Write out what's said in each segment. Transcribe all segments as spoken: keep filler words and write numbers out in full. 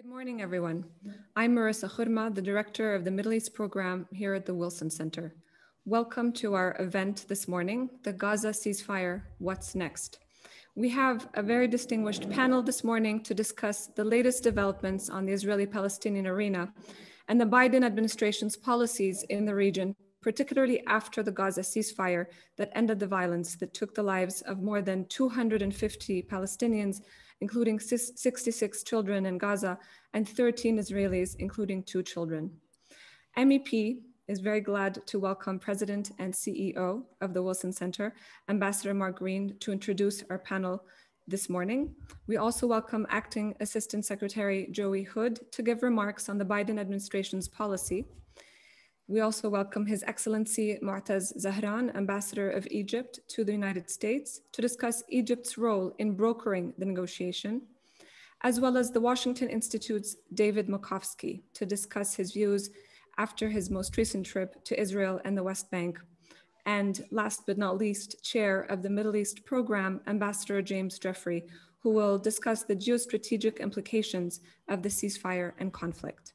Good morning, everyone. I'm Marissa Khurma, the director of the Middle East program here at the Wilson Center. Welcome to our event this morning, the Gaza ceasefire, what's next? We have a very distinguished panel this morning to discuss the latest developments on the Israeli-Palestinian arena and the Biden administration's policies in the region, particularly after the Gaza ceasefire that ended the violence that took the lives of more than two hundred fifty Palestinians, including sixty-six children in Gaza and thirteen Israelis, including two children. M E P is very glad to welcome President and C E O of the Wilson Center, Ambassador Mark Green, to introduce our panel this morning. We also welcome Acting Assistant Secretary Joey Hood to give remarks on the Biden administration's policy. We also welcome His Excellency Motaz Zahran, Ambassador of Egypt to the United States, to discuss Egypt's role in brokering the negotiation, as well as the Washington Institute's David Makovsky to discuss his views after his most recent trip to Israel and the West Bank. And last but not least, Chair of the Middle East Program, Ambassador James Jeffrey, who will discuss the geostrategic implications of the ceasefire and conflict.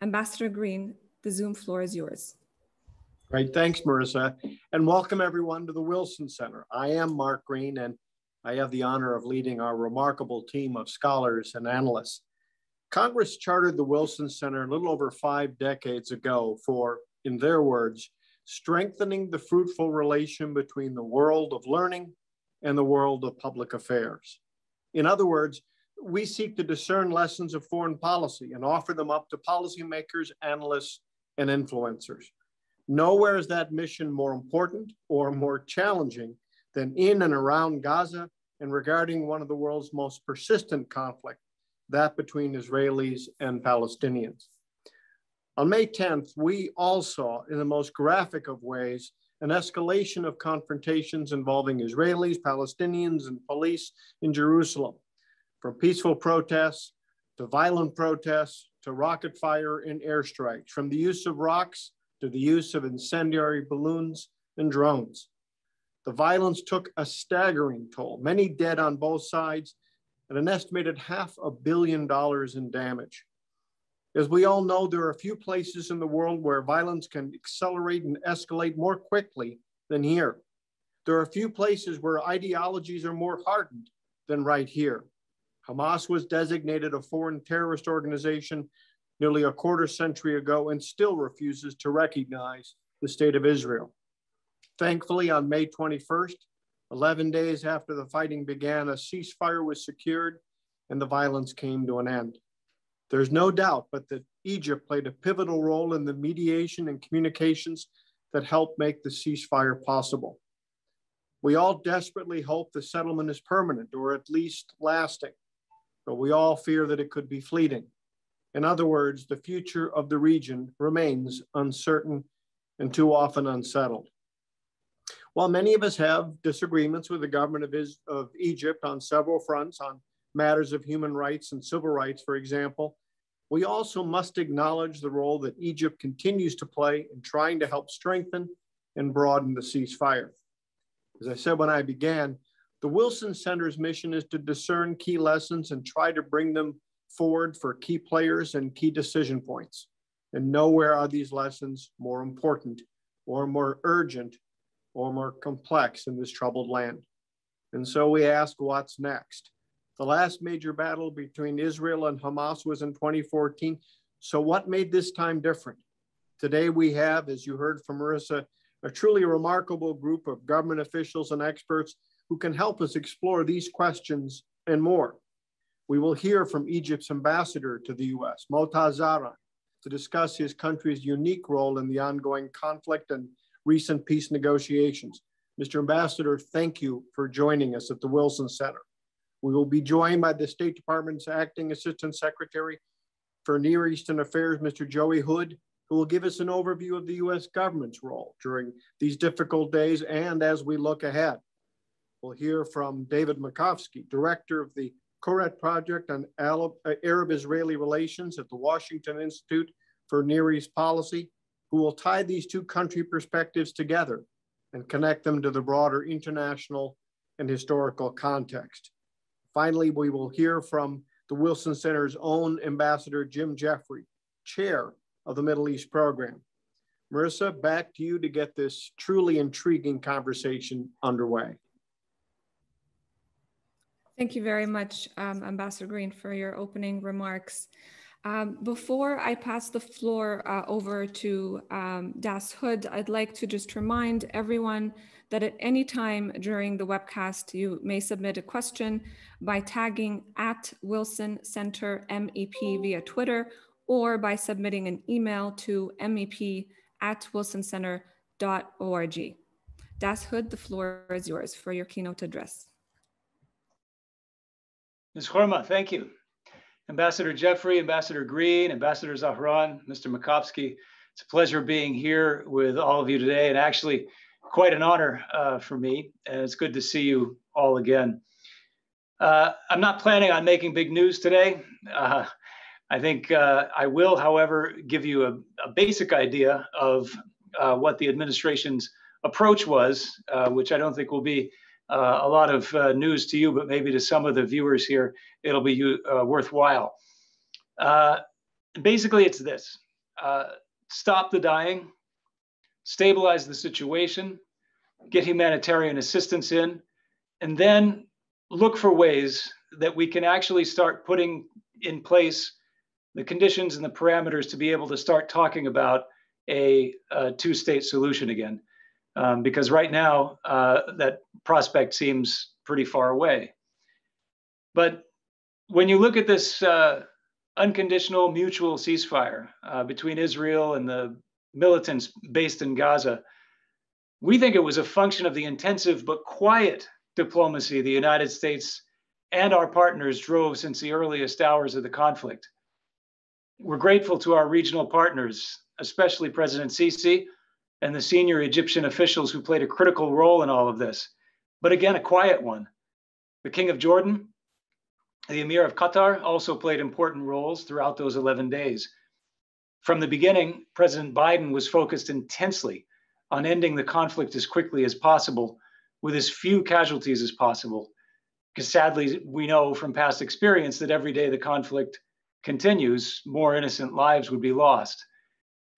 Ambassador Green, the Zoom floor is yours. Great, thanks, Marissa. And welcome everyone to the Wilson Center. I am Mark Green, and I have the honor of leading our remarkable team of scholars and analysts. Congress chartered the Wilson Center a little over five decades ago for, in their words, strengthening the fruitful relation between the world of learning and the world of public affairs. In other words, we seek to discern lessons of foreign policy and offer them up to policymakers, analysts, and influencers. Nowhere is that mission more important or more challenging than in and around Gaza and regarding one of the world's most persistent conflicts, that between Israelis and Palestinians. On May tenth, we all saw, in the most graphic of ways, an escalation of confrontations involving Israelis, Palestinians, and police in Jerusalem, from peaceful protests to violent protests to rocket fire and airstrikes, from the use of rocks to the use of incendiary balloons and drones. The violence took a staggering toll, many dead on both sides, and an estimated half a billion dollars in damage. As we all know, there are a few places in the world where violence can accelerate and escalate more quickly than here. There are a few places where ideologies are more hardened than right here. Hamas was designated a foreign terrorist organization nearly a quarter century ago and still refuses to recognize the state of Israel. Thankfully, on May twenty-first, eleven days after the fighting began, a ceasefire was secured and the violence came to an end. There's no doubt but that Egypt played a pivotal role in the mediation and communications that helped make the ceasefire possible. We all desperately hope the settlement is permanent or at least lasting, but we all fear that it could be fleeting. In other words, the future of the region remains uncertain and too often unsettled. While many of us have disagreements with the government of, Is- of Egypt on several fronts, on matters of human rights and civil rights, for example, we also must acknowledge the role that Egypt continues to play in trying to help strengthen and broaden the ceasefire. As I said when I began, the Wilson Center's mission is to discern key lessons and try to bring them forward for key players and key decision points. And nowhere are these lessons more important or more urgent or more complex in this troubled land. And so we ask, what's next? The last major battle between Israel and Hamas was in twenty fourteen. So what made this time different? Today we have, as you heard from Marissa, a truly remarkable group of government officials and experts who can help us explore these questions and more. We will hear from Egypt's ambassador to the U S, Motaz Zahran, to discuss his country's unique role in the ongoing conflict and recent peace negotiations. Mister Ambassador, thank you for joining us at the Wilson Center. We will be joined by the State Department's Acting Assistant Secretary for Near Eastern Affairs, Mister Joey Hood, who will give us an overview of the U S government's role during these difficult days and as we look ahead. We'll hear from David Makovsky, Director of the Koret Project on Arab-Israeli Relations at the Washington Institute for Near East Policy, who will tie these two country perspectives together and connect them to the broader international and historical context. Finally, we will hear from the Wilson Center's own ambassador, Jim Jeffrey, chair of the Middle East program. Marissa, back to you to get this truly intriguing conversation underway. Thank you very much, um, Ambassador Green, for your opening remarks. Um, before I pass the floor uh, over to um, Das Hood, I'd like to just remind everyone that at any time during the webcast, you may submit a question by tagging at Wilson Center M E P via Twitter, or by submitting an email to M E P at wilson center dot org. Das Hood, the floor is yours for your keynote address. Miz Khurma, thank you. Ambassador Jeffrey, Ambassador Green, Ambassador Zahran, Mister Makovsky, it's a pleasure being here with all of you today, and actually quite an honor uh, for me. And it's good to see you all again. Uh, I'm not planning on making big news today. Uh, I think uh, I will, however, give you a, a basic idea of uh, what the administration's approach was, uh, which I don't think will be Uh, a lot of uh, news to you, but maybe to some of the viewers here, it'll be uh, worthwhile. Uh, basically, it's this. Uh, stop the dying, stabilize the situation, get humanitarian assistance in, and then look for ways that we can actually start putting in place the conditions and the parameters to be able to start talking about a, a two-state solution again. Um, because right now, uh, that prospect seems pretty far away. But when you look at this uh, unconditional mutual ceasefire uh, between Israel and the militants based in Gaza, we think it was a function of the intensive but quiet diplomacy the United States and our partners drove since the earliest hours of the conflict. We're grateful to our regional partners, especially President Sisi, and the senior Egyptian officials who played a critical role in all of this. But again, a quiet one. The King of Jordan, the Emir of Qatar also played important roles throughout those eleven days. From the beginning, President Biden was focused intensely on ending the conflict as quickly as possible with as few casualties as possible. Because sadly, we know from past experience that every day the conflict continues, more innocent lives would be lost.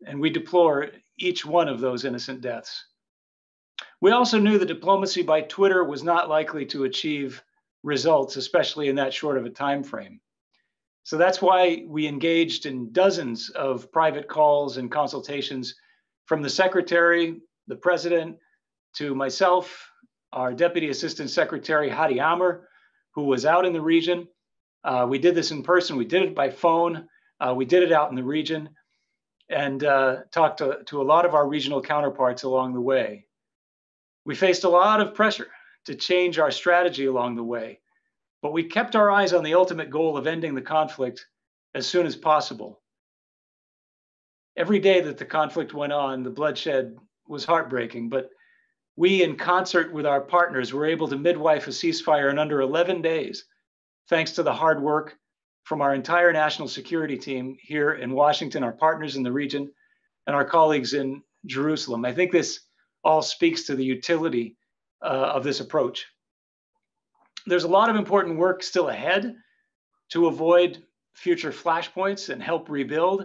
And we deplore each one of those innocent deaths. We also knew that diplomacy by Twitter was not likely to achieve results, especially in that short of a time frame. So that's why we engaged in dozens of private calls and consultations from the secretary, the president, to myself, our Deputy Assistant Secretary, Hadi Amr, who was out in the region. Uh, we did this in person, we did it by phone, uh, we did it out in the region, and uh, talked to, to a lot of our regional counterparts along the way. We faced a lot of pressure to change our strategy along the way, but we kept our eyes on the ultimate goal of ending the conflict as soon as possible. Every day that the conflict went on, the bloodshed was heartbreaking, but we, in concert with our partners, were able to midwife a ceasefire in under eleven days, thanks to the hard work from our entire national security team here in Washington, our partners in the region, and our colleagues in Jerusalem. I think this all speaks to the utility uh, of this approach. There's a lot of important work still ahead to avoid future flashpoints and help rebuild,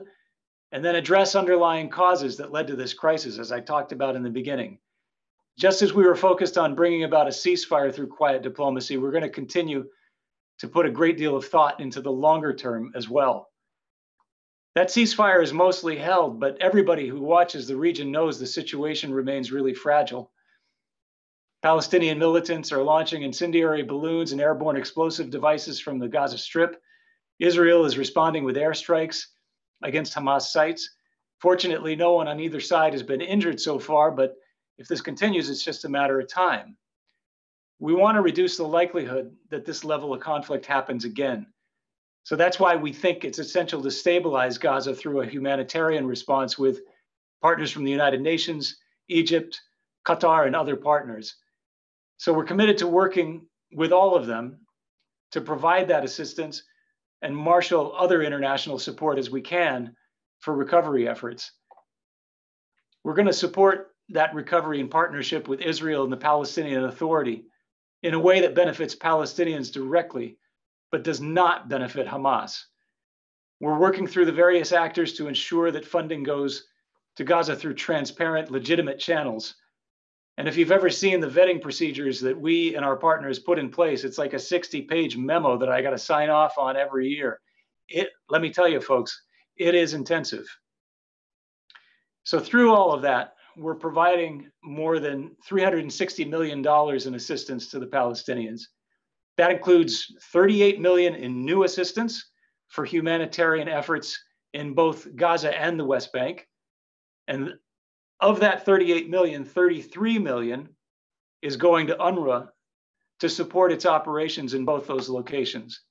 and then address underlying causes that led to this crisis, as I talked about in the beginning. Just as we were focused on bringing about a ceasefire through quiet diplomacy, we're going to continue to put a great deal of thought into the longer term as well. That ceasefire is mostly held, but everybody who watches the region knows the situation remains really fragile. Palestinian militants are launching incendiary balloons and airborne explosive devices from the Gaza Strip. Israel is responding with airstrikes against Hamas sites. Fortunately, no one on either side has been injured so far, but if this continues, it's just a matter of time. We want to reduce the likelihood that this level of conflict happens again. So that's why we think it's essential to stabilize Gaza through a humanitarian response with partners from the United Nations, Egypt, Qatar, and other partners. So we're committed to working with all of them to provide that assistance and marshal other international support as we can for recovery efforts. We're going to support that recovery in partnership with Israel and the Palestinian Authority in a way that benefits Palestinians directly but does not benefit Hamas. We're working through the various actors to ensure that funding goes to Gaza through transparent, legitimate channels. And if you've ever seen the vetting procedures that we and our partners put in place, it's like a sixty page memo that I got to sign off on every year. It, let me tell you, folks, it is intensive. So through all of that, we're providing more than three hundred sixty million dollars in assistance to the Palestinians. That includes thirty-eight million dollars in new assistance for humanitarian efforts in both Gaza and the West Bank. And of that thirty-eight million dollars, thirty-three million dollars is going to UNRWA to support its operations in both those locations.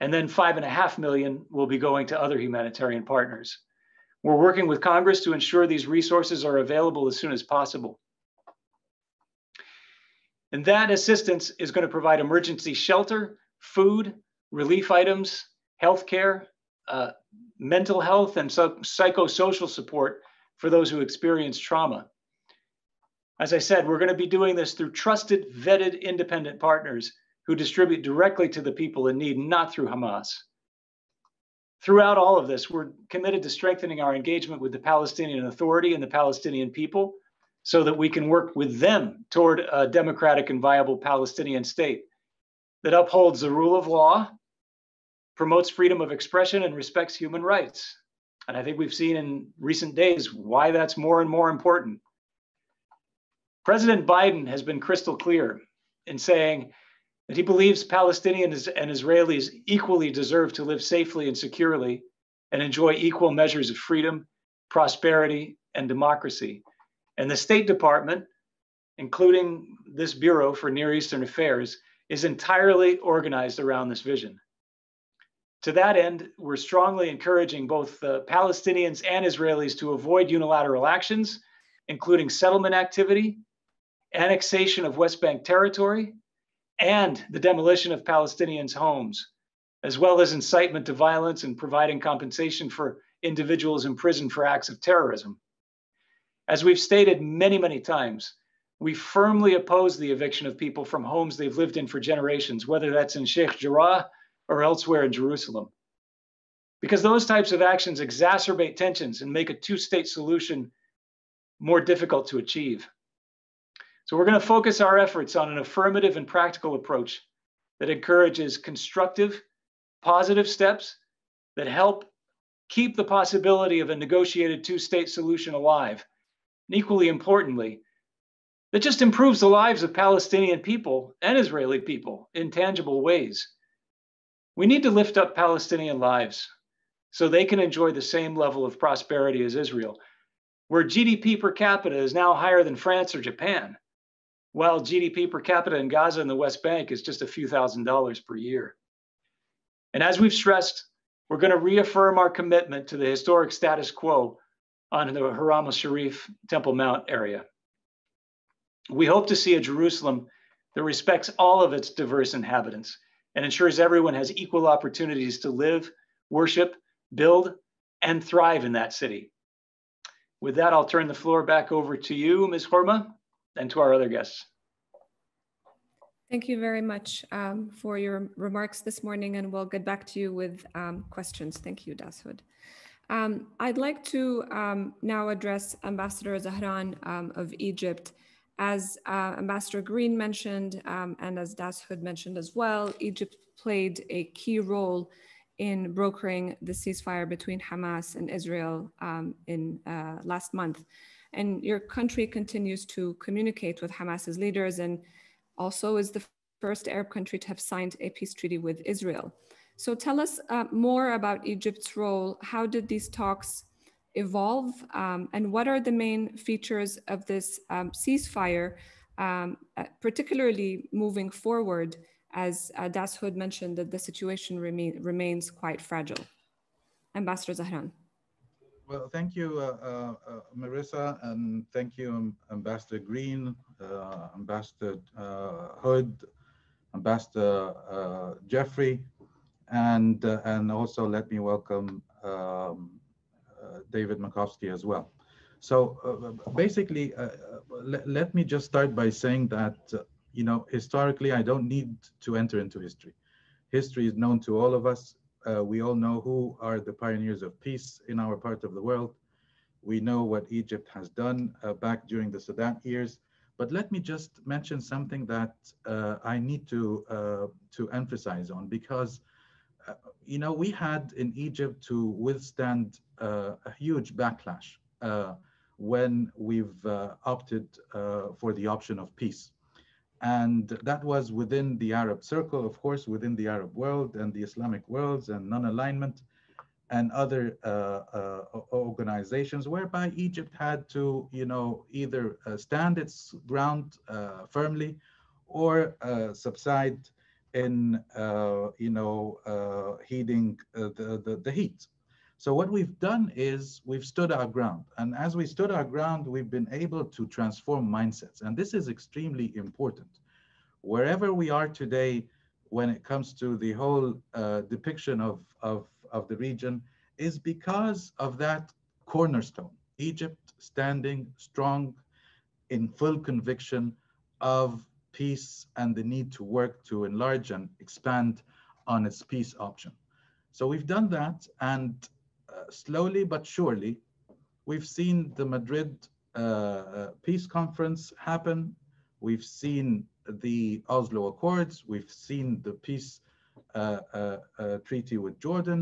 And then five point five million dollars will be going to other humanitarian partners. We're working with Congress to ensure these resources are available as soon as possible. And that assistance is going to provide emergency shelter, food, relief items, healthcare, uh, mental health, and so psychosocial support for those who experience trauma. As I said, we're going to be doing this through trusted, vetted, independent partners who distribute directly to the people in need, not through Hamas. Throughout all of this, we're committed to strengthening our engagement with the Palestinian Authority and the Palestinian people so that we can work with them toward a democratic and viable Palestinian state that upholds the rule of law, promotes freedom of expression, and respects human rights. And I think we've seen in recent days why that's more and more important. President Biden has been crystal clear in saying that he believes Palestinians and Israelis equally deserve to live safely and securely and enjoy equal measures of freedom, prosperity, and democracy. And the State Department, including this Bureau for Near Eastern Affairs, is entirely organized around this vision. To that end, we're strongly encouraging both the Palestinians and Israelis to avoid unilateral actions, including settlement activity, annexation of West Bank territory, and the demolition of Palestinians' homes, as well as incitement to violence and providing compensation for individuals imprisoned for acts of terrorism. As we've stated many, many times, we firmly oppose the eviction of people from homes they've lived in for generations, whether that's in Sheikh Jarrah or elsewhere in Jerusalem, because those types of actions exacerbate tensions and make a two-state solution more difficult to achieve. So we're going to focus our efforts on an affirmative and practical approach that encourages constructive, positive steps that help keep the possibility of a negotiated two-state solution alive, and equally importantly, that just improves the lives of Palestinian people and Israeli people in tangible ways. We need to lift up Palestinian lives so they can enjoy the same level of prosperity as Israel, where G D P per capita is now higher than France or Japan, while G D P per capita in Gaza and the West Bank is just a few thousand dollars per year. And as we've stressed, we're going to reaffirm our commitment to the historic status quo on the Haram al-Sharif Temple Mount area. We hope to see a Jerusalem that respects all of its diverse inhabitants and ensures everyone has equal opportunities to live, worship, build, and thrive in that city. With that, I'll turn the floor back over to you, Miz Khurma, and to our other guests. Thank you very much um, for your remarks this morning, and we'll get back to you with um, questions. Thank you, Dasoud. Um, I'd like to um, now address Ambassador Zahran um, of Egypt. As uh, Ambassador Green mentioned, um, and as Dasoud mentioned as well, Egypt played a key role in brokering the ceasefire between Hamas and Israel um, in uh, last month. And your country continues to communicate with Hamas's leaders and also is the first Arab country to have signed a peace treaty with Israel. So tell us uh, more about Egypt's role. How did these talks evolve, um, and what are the main features of this um, ceasefire, um, particularly moving forward, as uh, Dasoud mentioned that the situation remain, remains quite fragile? Ambassador Zahran. Well, thank you, uh, uh, Marissa, and thank you, Ambassador Green, uh, Ambassador uh, Hood, Ambassador uh, Jeffrey, and, uh, and also let me welcome um, Uh, David Makovsky as well. So uh, basically, uh, let, let me just start by saying that, uh, you know, historically, I don't need to enter into history. History is known to all of us. Uh, we all know who are the pioneers of peace in our part of the world. We know what Egypt has done uh, back during the Sadat years. But let me just mention something that uh, I need to, uh, to emphasize on, because uh, you know, we had in Egypt to withstand uh, a huge backlash uh, when we've uh, opted uh, for the option of peace. And that was within the Arab circle, of course, within the Arab world and the Islamic worlds and non-alignment and other uh, uh, organizations, whereby Egypt had to, you know, either uh, stand its ground uh, firmly or uh, subside in, uh, you know, uh, heeding uh, the, the, the heat. So what we've done is we've stood our ground. And as we stood our ground, we've been able to transform mindsets. And this is extremely important. Wherever we are today, when it comes to the whole uh, depiction of, of, of the region, is because of that cornerstone. Egypt standing strong in full conviction of peace and the need to work to enlarge and expand on its peace option. So we've done that, and Uh, slowly but surely, we've seen the Madrid uh, peace conference happen. We've seen the Oslo Accords. We've seen the peace uh, uh, uh, treaty with Jordan.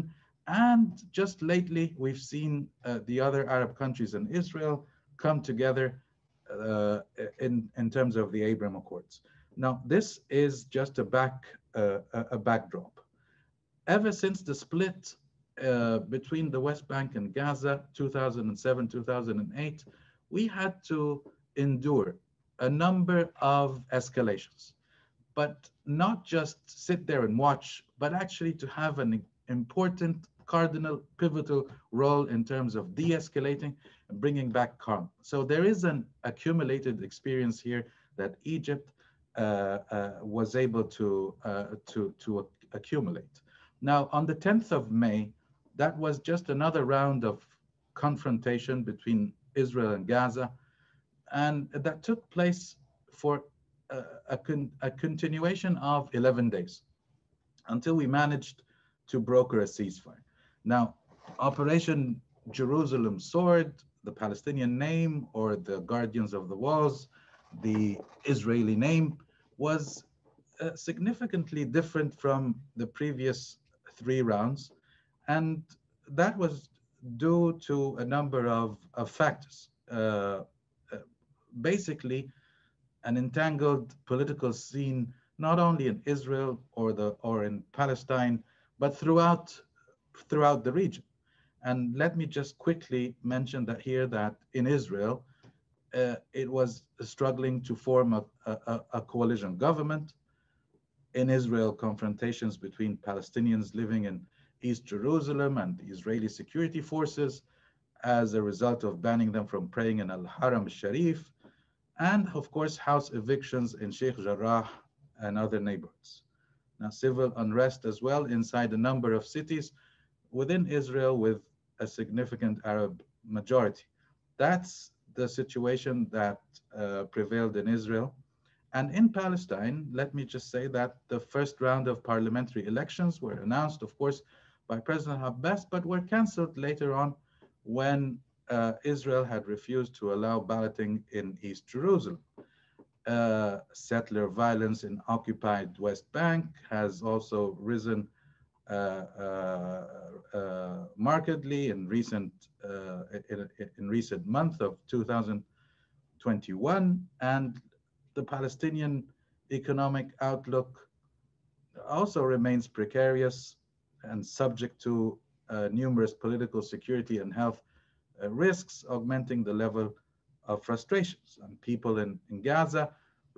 And just lately, we've seen uh, the other Arab countries and Israel come together uh, in, in terms of the Abraham Accords. Now, this is just a, back, uh, a backdrop. Ever since the split Uh, between the West Bank and Gaza, two thousand seven, two thousand eight, we had to endure a number of escalations, but not just sit there and watch, but actually to have an important, cardinal, pivotal role in terms of de-escalating and bringing back calm. So there is an accumulated experience here that Egypt uh, uh, was able to, uh, to, to accumulate. Now, on the tenth of May, that was just another round of confrontation between Israel and Gaza, and that took place for a, a, con a continuation of eleven days until we managed to broker a ceasefire. Now, Operation Jerusalem Sword, the Palestinian name, or the Guardians of the Walls, the Israeli name, was uh, significantly different from the previous three rounds. And that was due to a number of, of factors. Uh, basically, an entangled political scene, not only in Israel or the or in Palestine, but throughout throughout the region. And let me just quickly mention that here that in Israel, uh, it was struggling to form a, a, a coalition government. In Israel, confrontations between Palestinians living in East Jerusalem and the Israeli security forces as a result of banning them from praying in Haram al-Sharif, and of course house evictions in Sheikh Jarrah and other neighborhoods. Now, civil unrest as well inside a number of cities within Israel with a significant Arab majority. That's the situation that uh, prevailed in Israel. And in Palestine, let me just say that the first round of parliamentary elections were announced, of course, by President Abbas, but were canceled later on when uh, Israel had refused to allow balloting in East Jerusalem. Uh, settler violence in occupied West Bank has also risen uh, uh, uh, markedly in recent uh, in, in recent month of two thousand twenty-one, and the Palestinian economic outlook also remains precarious and subject to uh, numerous political, security, and health uh, risks, augmenting the level of frustrations. And people in, in Gaza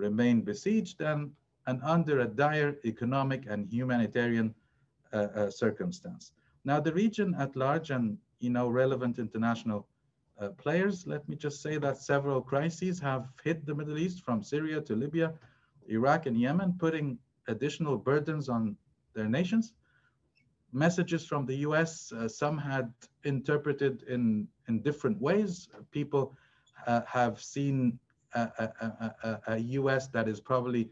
remain besieged and, and under a dire economic and humanitarian uh, uh, circumstance. Now, the region at large and, you know, relevant international Uh, players, let me just say that several crises have hit the Middle East, from Syria to Libya, Iraq, and Yemen, putting additional burdens on their nations. Messages from the U S, uh, some had interpreted in, in different ways. People uh, have seen a, a, a, a U S that is probably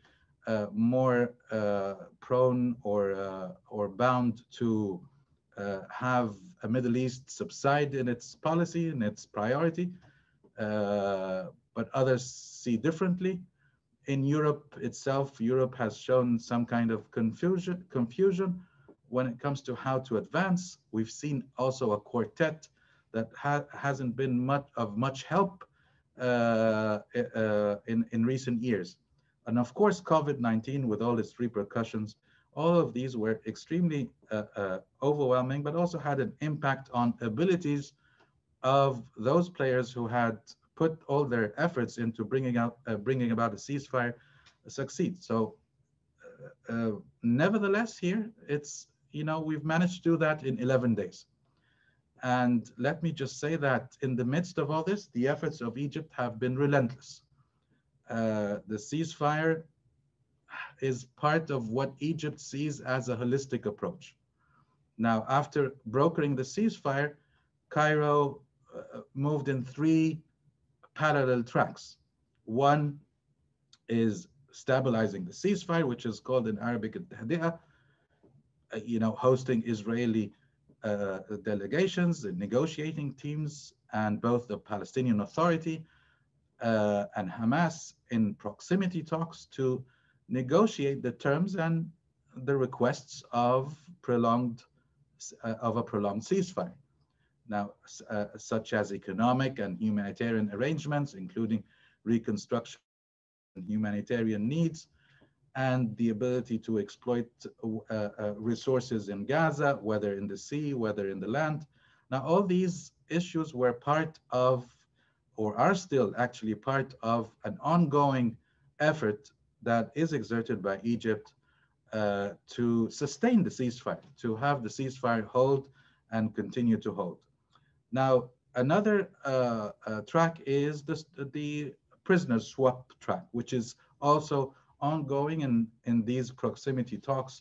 uh, more uh, prone or uh, or bound to uh, have a Middle East subside in its policy and its priority, uh, but others see differently. In Europe itself, Europe has shown some kind of confusion confusion when it comes to how to advance. We've seen also a quartet that ha hasn't been much of much help uh, uh, in, in recent years. And of course, COVID nineteen with all its repercussions, all of these were extremely uh, uh, overwhelming, but also had an impact on abilities of those players who had put all their efforts into bringing out, uh, bringing about a ceasefire, uh, succeed. So uh, uh, nevertheless, here, it's, you know, we've managed to do that in eleven days. And let me just say that in the midst of all this, the efforts of Egypt have been relentless. Uh, the ceasefire is part of what Egypt sees as a holistic approach. Now, after brokering the ceasefire, Cairo uh, moved in three parallel tracks. One is stabilizing the ceasefire, which is called in Arabic al-Tahdi'a, uh, you know, hosting Israeli Uh, delegations, the negotiating teams, and both the Palestinian Authority uh, and Hamas in proximity talks to negotiate the terms and the requests of prolonged uh, of a prolonged ceasefire. Now, uh, such as economic and humanitarian arrangements, including reconstruction and humanitarian needs, and the ability to exploit uh, uh, resources in Gaza, whether in the sea, whether in the land. Now, all these issues were part of, or are still actually part of, an ongoing effort that is exerted by Egypt uh, to sustain the ceasefire, to have the ceasefire hold and continue to hold. Now, another uh, uh, track is the, the prisoner swap track, which is also ongoing in, in these proximity talks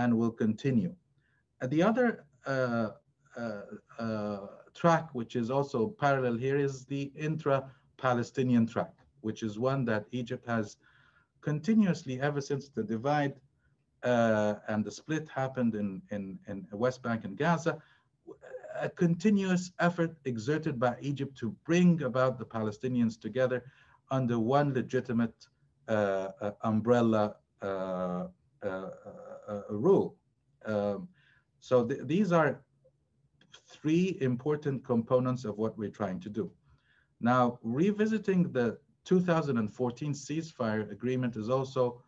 and will continue. And the other uh, uh, uh, track, which is also parallel here, is the intra-Palestinian track, which is one that Egypt has continuously, ever since the divide uh, and the split happened in, in, in West Bank and Gaza, a continuous effort exerted by Egypt to bring about the Palestinians together under one legitimate Uh, uh, umbrella uh, uh, uh, uh, rule. Um, so th these are three important components of what we're trying to do. Now, revisiting the two thousand fourteen ceasefire agreement is also uh,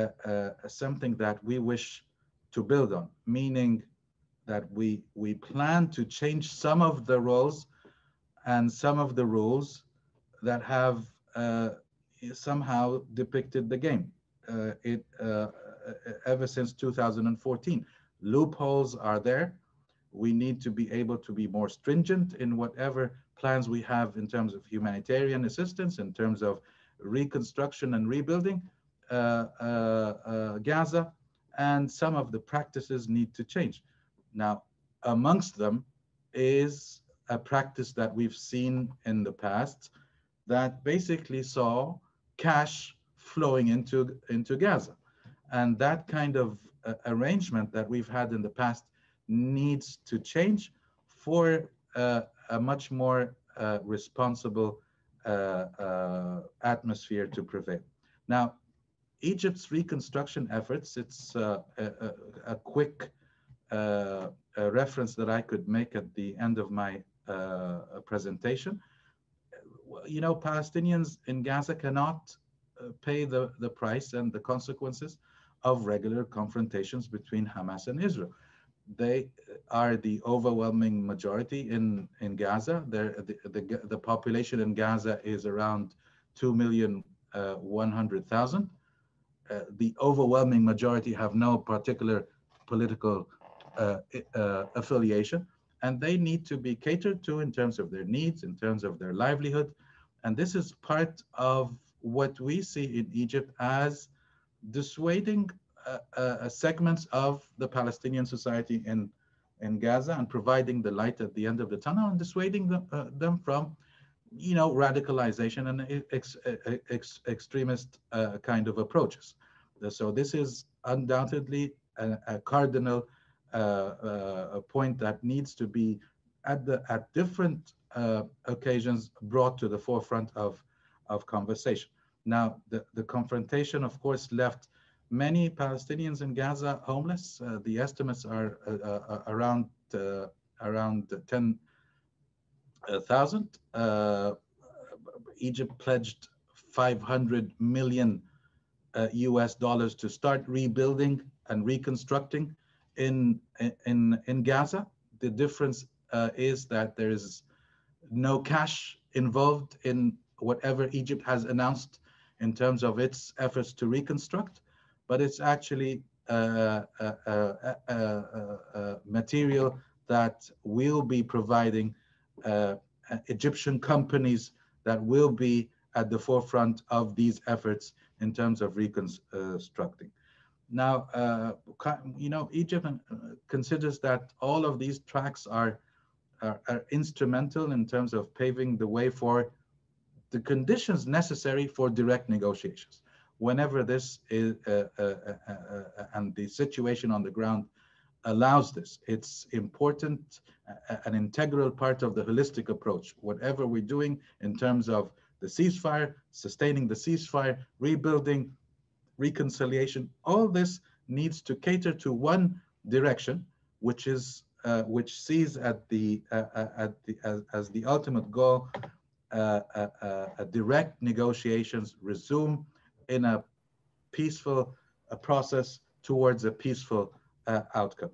uh, something that we wish to build on, meaning that we we plan to change some of the roles and some of the rules that have uh, somehow depicted the game uh, it uh, ever since two thousand fourteen. Loopholes are there. We need to be able to be more stringent in whatever plans we have in terms of humanitarian assistance, in terms of reconstruction and rebuilding uh, uh, uh, Gaza, and some of the practices need to change. Now, amongst them is a practice that we've seen in the past that basically saw cash flowing into, into Gaza. And that kind of uh, arrangement that we've had in the past needs to change for uh, a much more uh, responsible uh, uh, atmosphere to prevail. Now, Egypt's reconstruction efforts, it's uh, a, a quick uh, a reference that I could make at the end of my uh, presentation. You know, Palestinians in Gaza cannot uh, pay the, the price and the consequences of regular confrontations between Hamas and Israel. They are the overwhelming majority in, in Gaza. The, the, the population in Gaza is around two million one hundred thousand. Uh, the overwhelming majority have no particular political uh, uh, affiliation. And they need to be catered to in terms of their needs, in terms of their livelihood. And this is part of what we see in Egypt as dissuading uh, uh, segments of the Palestinian society in, in Gaza and providing the light at the end of the tunnel and dissuading them, uh, them from, you know, radicalization and ex ex ex extremist uh, kind of approaches. So this is undoubtedly a, a cardinal uh, uh, a point that needs to be at the at different uh, occasions brought to the forefront of of conversation. Now, the, the confrontation, of course, left many Palestinians in Gaza homeless. Uh, the estimates are uh, uh, around uh, around ten thousand. Uh, Egypt pledged five hundred million uh, U S dollars to start rebuilding and reconstructing in in in Gaza. The difference uh, is that there is no cash involved in whatever Egypt has announced in terms of its efforts to reconstruct, but it's actually uh, a, a, a, a material that will be providing uh, Egyptian companies that will be at the forefront of these efforts in terms of reconstructing. Now, uh, you know, Egypt considers that all of these tracks are, are, are instrumental in terms of paving the way for the conditions necessary for direct negotiations. Whenever this is, uh, uh, uh, uh, and the situation on the ground allows this, it's important, uh, an integral part of the holistic approach. Whatever we're doing in terms of the ceasefire, sustaining the ceasefire, rebuilding, reconciliation, all this needs to cater to one direction, which is uh, which sees at the uh, at the as, as the ultimate goal, uh, uh, uh, direct negotiations resume in a peaceful uh, process towards a peaceful uh, outcome.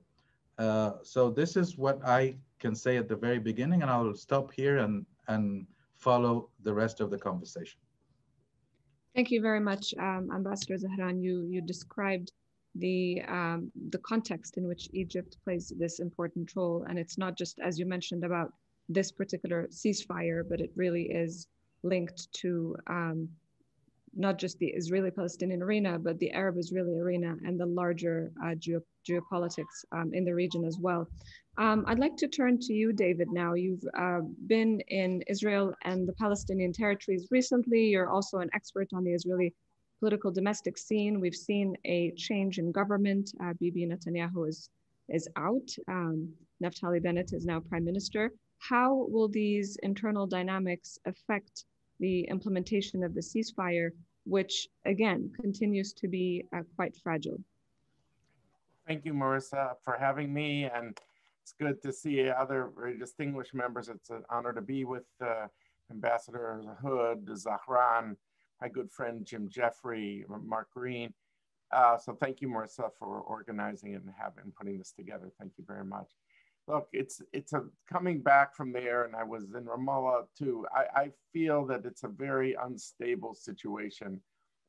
Uh, so this is what I can say at the very beginning, and I'll stop here and, and follow the rest of the conversation. Thank you very much, um, Ambassador Zahran. You, you described the, um, the context in which Egypt plays this important role. And it's not just, as you mentioned, about this particular ceasefire, but it really is linked to um, not just the Israeli-Palestinian arena, but the Arab-Israeli arena and the larger uh, geo geopolitics um, in the region as well. Um, I'd like to turn to you, David, now. You've uh, been in Israel and the Palestinian territories recently. You're also an expert on the Israeli political domestic scene. We've seen a change in government. Uh, Bibi Netanyahu is, is out. Um, Naftali Bennett is now prime minister. How will these internal dynamics affect the implementation of the ceasefire, which again continues to be uh, quite fragile? Thank you, Marissa, for having me, and it's good to see other very distinguished members. It's an honor to be with uh, Ambassador Hood, Zahran, my good friend Jim Jeffrey, Mark Green. Uh, so thank you, Marissa, for organizing and having putting this together. Thank you very much. Look, it's it's a coming back from there, and I was in Ramallah too. I, I feel that it's a very unstable situation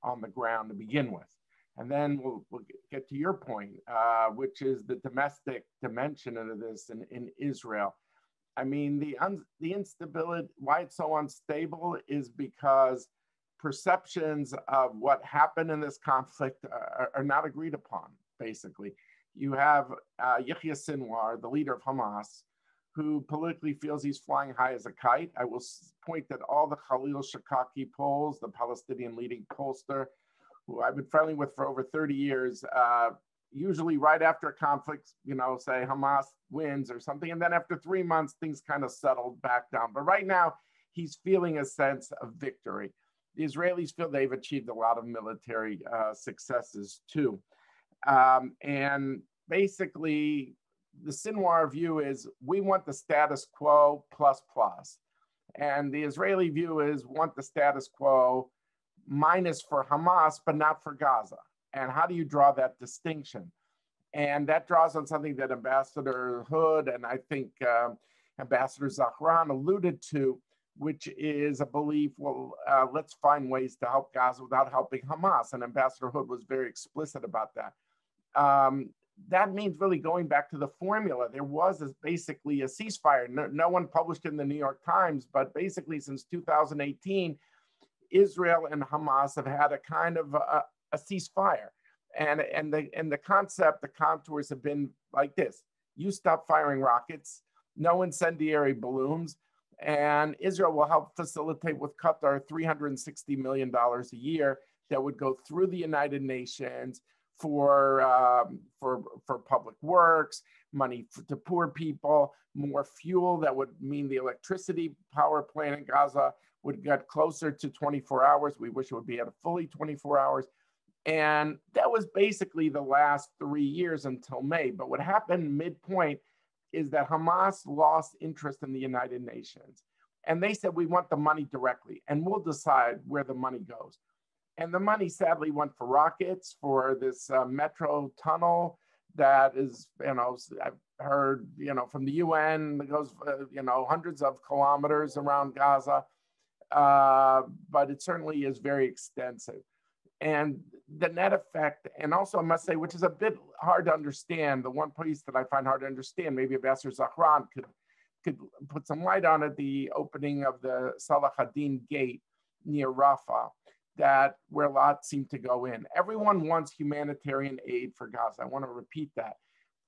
on the ground to begin with, and then we'll, we'll get to your point, uh, which is the domestic dimension of this in, in Israel. I mean, the un, the instability, why it's so unstable, is because perceptions of what happened in this conflict are, are not agreed upon, basically. You have uh, Yahya Sinwar, the leader of Hamas, who politically feels he's flying high as a kite. I will point that all the Khalil Shikaki polls, the Palestinian leading pollster, who I've been friendly with for over thirty years, uh, usually right after a conflict, you know, say Hamas wins or something. And then after three months, things kind of settled back down. But right now, he's feeling a sense of victory. The Israelis feel they've achieved a lot of military uh, successes too. Um, and basically, the Sinwar view is we want the status quo plus plus. And the Israeli view is want the status quo minus for Hamas, but not for Gaza. And how do you draw that distinction? And that draws on something that Ambassador Hood and I think um, Ambassador Zahran alluded to, which is a belief, well, uh, let's find ways to help Gaza without helping Hamas. And Ambassador Hood was very explicit about that. Um, that means really going back to the formula. There was a, basically a ceasefire. No, no one published in the New York Times, but basically since two thousand eighteen, Israel and Hamas have had a kind of a, a ceasefire. And, and, the, and the concept, the contours have been like this. You stop firing rockets, no incendiary balloons, and Israel will help facilitate with Qatar three hundred sixty million dollars a year that would go through the United Nations for um, for for public works, money for, to poor people, more fuel. That would mean the electricity power plant in Gaza would get closer to twenty-four hours. We wish it would be at a fully twenty-four hours. And that was basically the last three years until May. But what happened midpoint is that Hamas lost interest in the United Nations. And they said, we want the money directly, and we'll decide where the money goes. And the money sadly went for rockets, for this uh, metro tunnel that is, you know, I've heard, you know, from the U N, that goes, uh, you know, hundreds of kilometers around Gaza. Uh, but it certainly is very extensive. And the net effect, and also I must say, which is a bit hard to understand, the one piece that I find hard to understand, maybe Ambassador Zahran could, could put some light on it, the opening of the Salah ad-Din gate near Rafah, that where lots seem to go in. Everyone wants humanitarian aid for Gaza. I want to repeat that.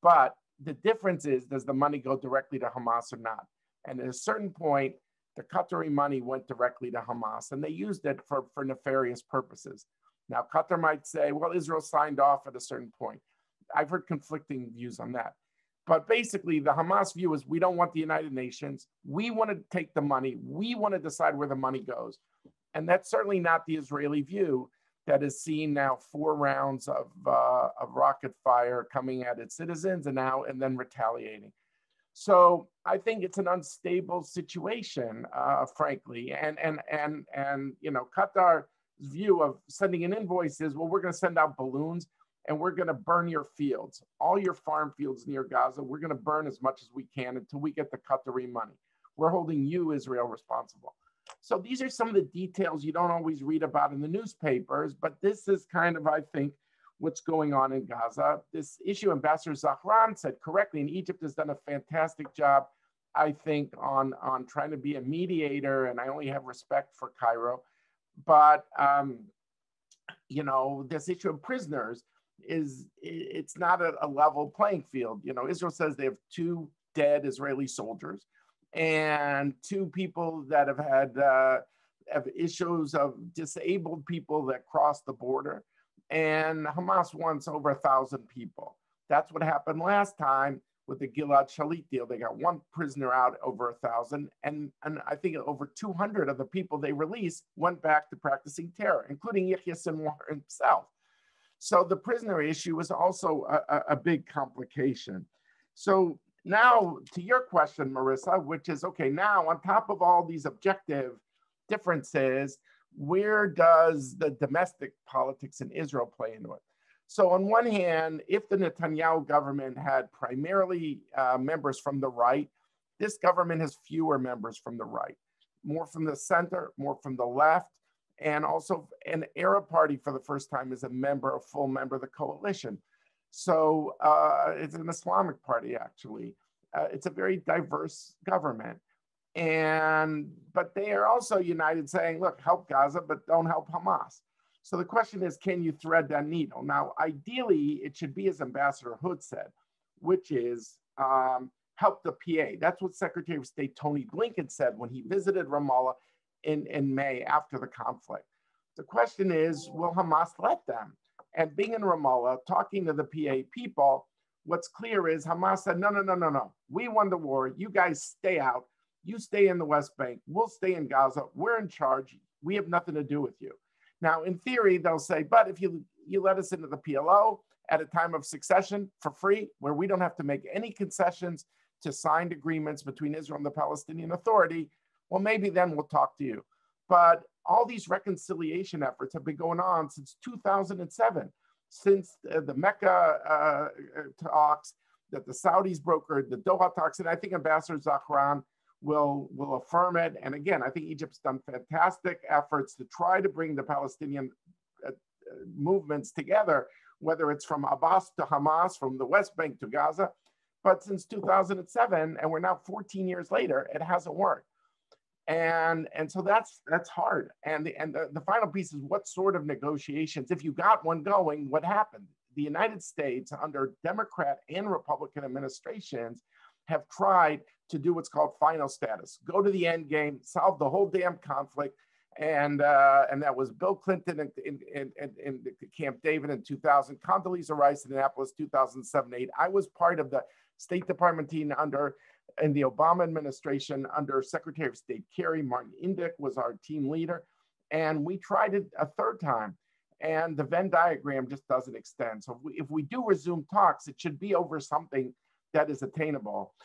But the difference is, does the money go directly to Hamas or not? And at a certain point, the Qatari money went directly to Hamas, and they used it for, for nefarious purposes. Now, Qatar might say, well, Israel signed off at a certain point. I've heard conflicting views on that. But basically, the Hamas view is, we don't want the United Nations. We want to take the money. We want to decide where the money goes. And that's certainly not the Israeli view that is seen now four rounds of, uh, of rocket fire coming at its citizens and now and then retaliating. So I think it's an unstable situation, uh, frankly. And, and, and, and, you know, Qatar view of sending an invoice is, well, we're going to send out balloons and we're going to burn your fields, all your farm fields near Gaza. We're going to burn as much as we can until we get the Qatari money. We're holding you, Israel, responsible. So these are some of the details you don't always read about in the newspapers, but this is kind of, I think, what's going on in Gaza. This issue, Ambassador Zahran said correctly, and Egypt has done a fantastic job, I think, on, on trying to be a mediator, and I only have respect for Cairo. But, um, you know, this issue of prisoners is, it's not a, a level playing field. You know, Israel says they have two dead Israeli soldiers and two people that have had uh, have issues of disabled people that crossed the border. And Hamas wants over a thousand people. That's what happened last time with the Gilad Shalit deal. They got one prisoner out over a thousand, and, and I think over two hundred of the people they released went back to practicing terror, including Yahya Sinwar himself. So the prisoner issue was also a, a big complication. So now to your question, Marissa, which is, okay, now on top of all these objective differences, where does the domestic politics in Israel play into it? So on one hand, if the Netanyahu government had primarily uh, members from the right, this government has fewer members from the right, more from the center, more from the left, and also an Arab party for the first time is a member, a full member of the coalition. So uh, it's an Islamic party, actually. Uh, it's a very diverse government. And, but they are also united saying, look, help Gaza, but don't help Hamas. So the question is, can you thread that needle? Now, ideally, it should be as Ambassador Hood said, which is um, help the P A. That's what Secretary of State Tony Blinken said when he visited Ramallah in, in May after the conflict. The question is, will Hamas let them? And being in Ramallah, talking to the P A people, what's clear is Hamas said, no, no, no, no, no. We won the war. You guys stay out. You stay in the West Bank. We'll stay in Gaza. We're in charge. We have nothing to do with you. Now, in theory, they'll say, but if you, you let us into the P L O at a time of succession for free, where we don't have to make any concessions to signed agreements between Israel and the Palestinian Authority, well, maybe then we'll talk to you. But all these reconciliation efforts have been going on since two thousand seven, since uh, the Mecca uh, talks that the Saudis brokered, the Doha talks, and I think Ambassador Zahran will will affirm it. And again, I think Egypt's done fantastic efforts to try to bring the Palestinian uh, movements together, whether it's from Abbas to Hamas, from the West Bank to Gaza. But since two thousand seven, and we're now fourteen years later, it hasn't worked. And, and so that's that's hard. And, the, and the, the final piece is what sort of negotiations, if you got one going, what happened? The United States under Democrat and Republican administrations have tried to do what's called final status, go to the end game, solve the whole damn conflict, And uh, and that was Bill Clinton in, in, in, in Camp David in two thousand, Condoleezza Rice in Annapolis two thousand seven, eight. I was part of the State Department team under in the Obama administration under Secretary of State Kerry. Martin Indyk was our team leader, and we tried it a third time, and the Venn diagram just doesn't extend. So if we, if we do resume talks, it should be over something that is attainable.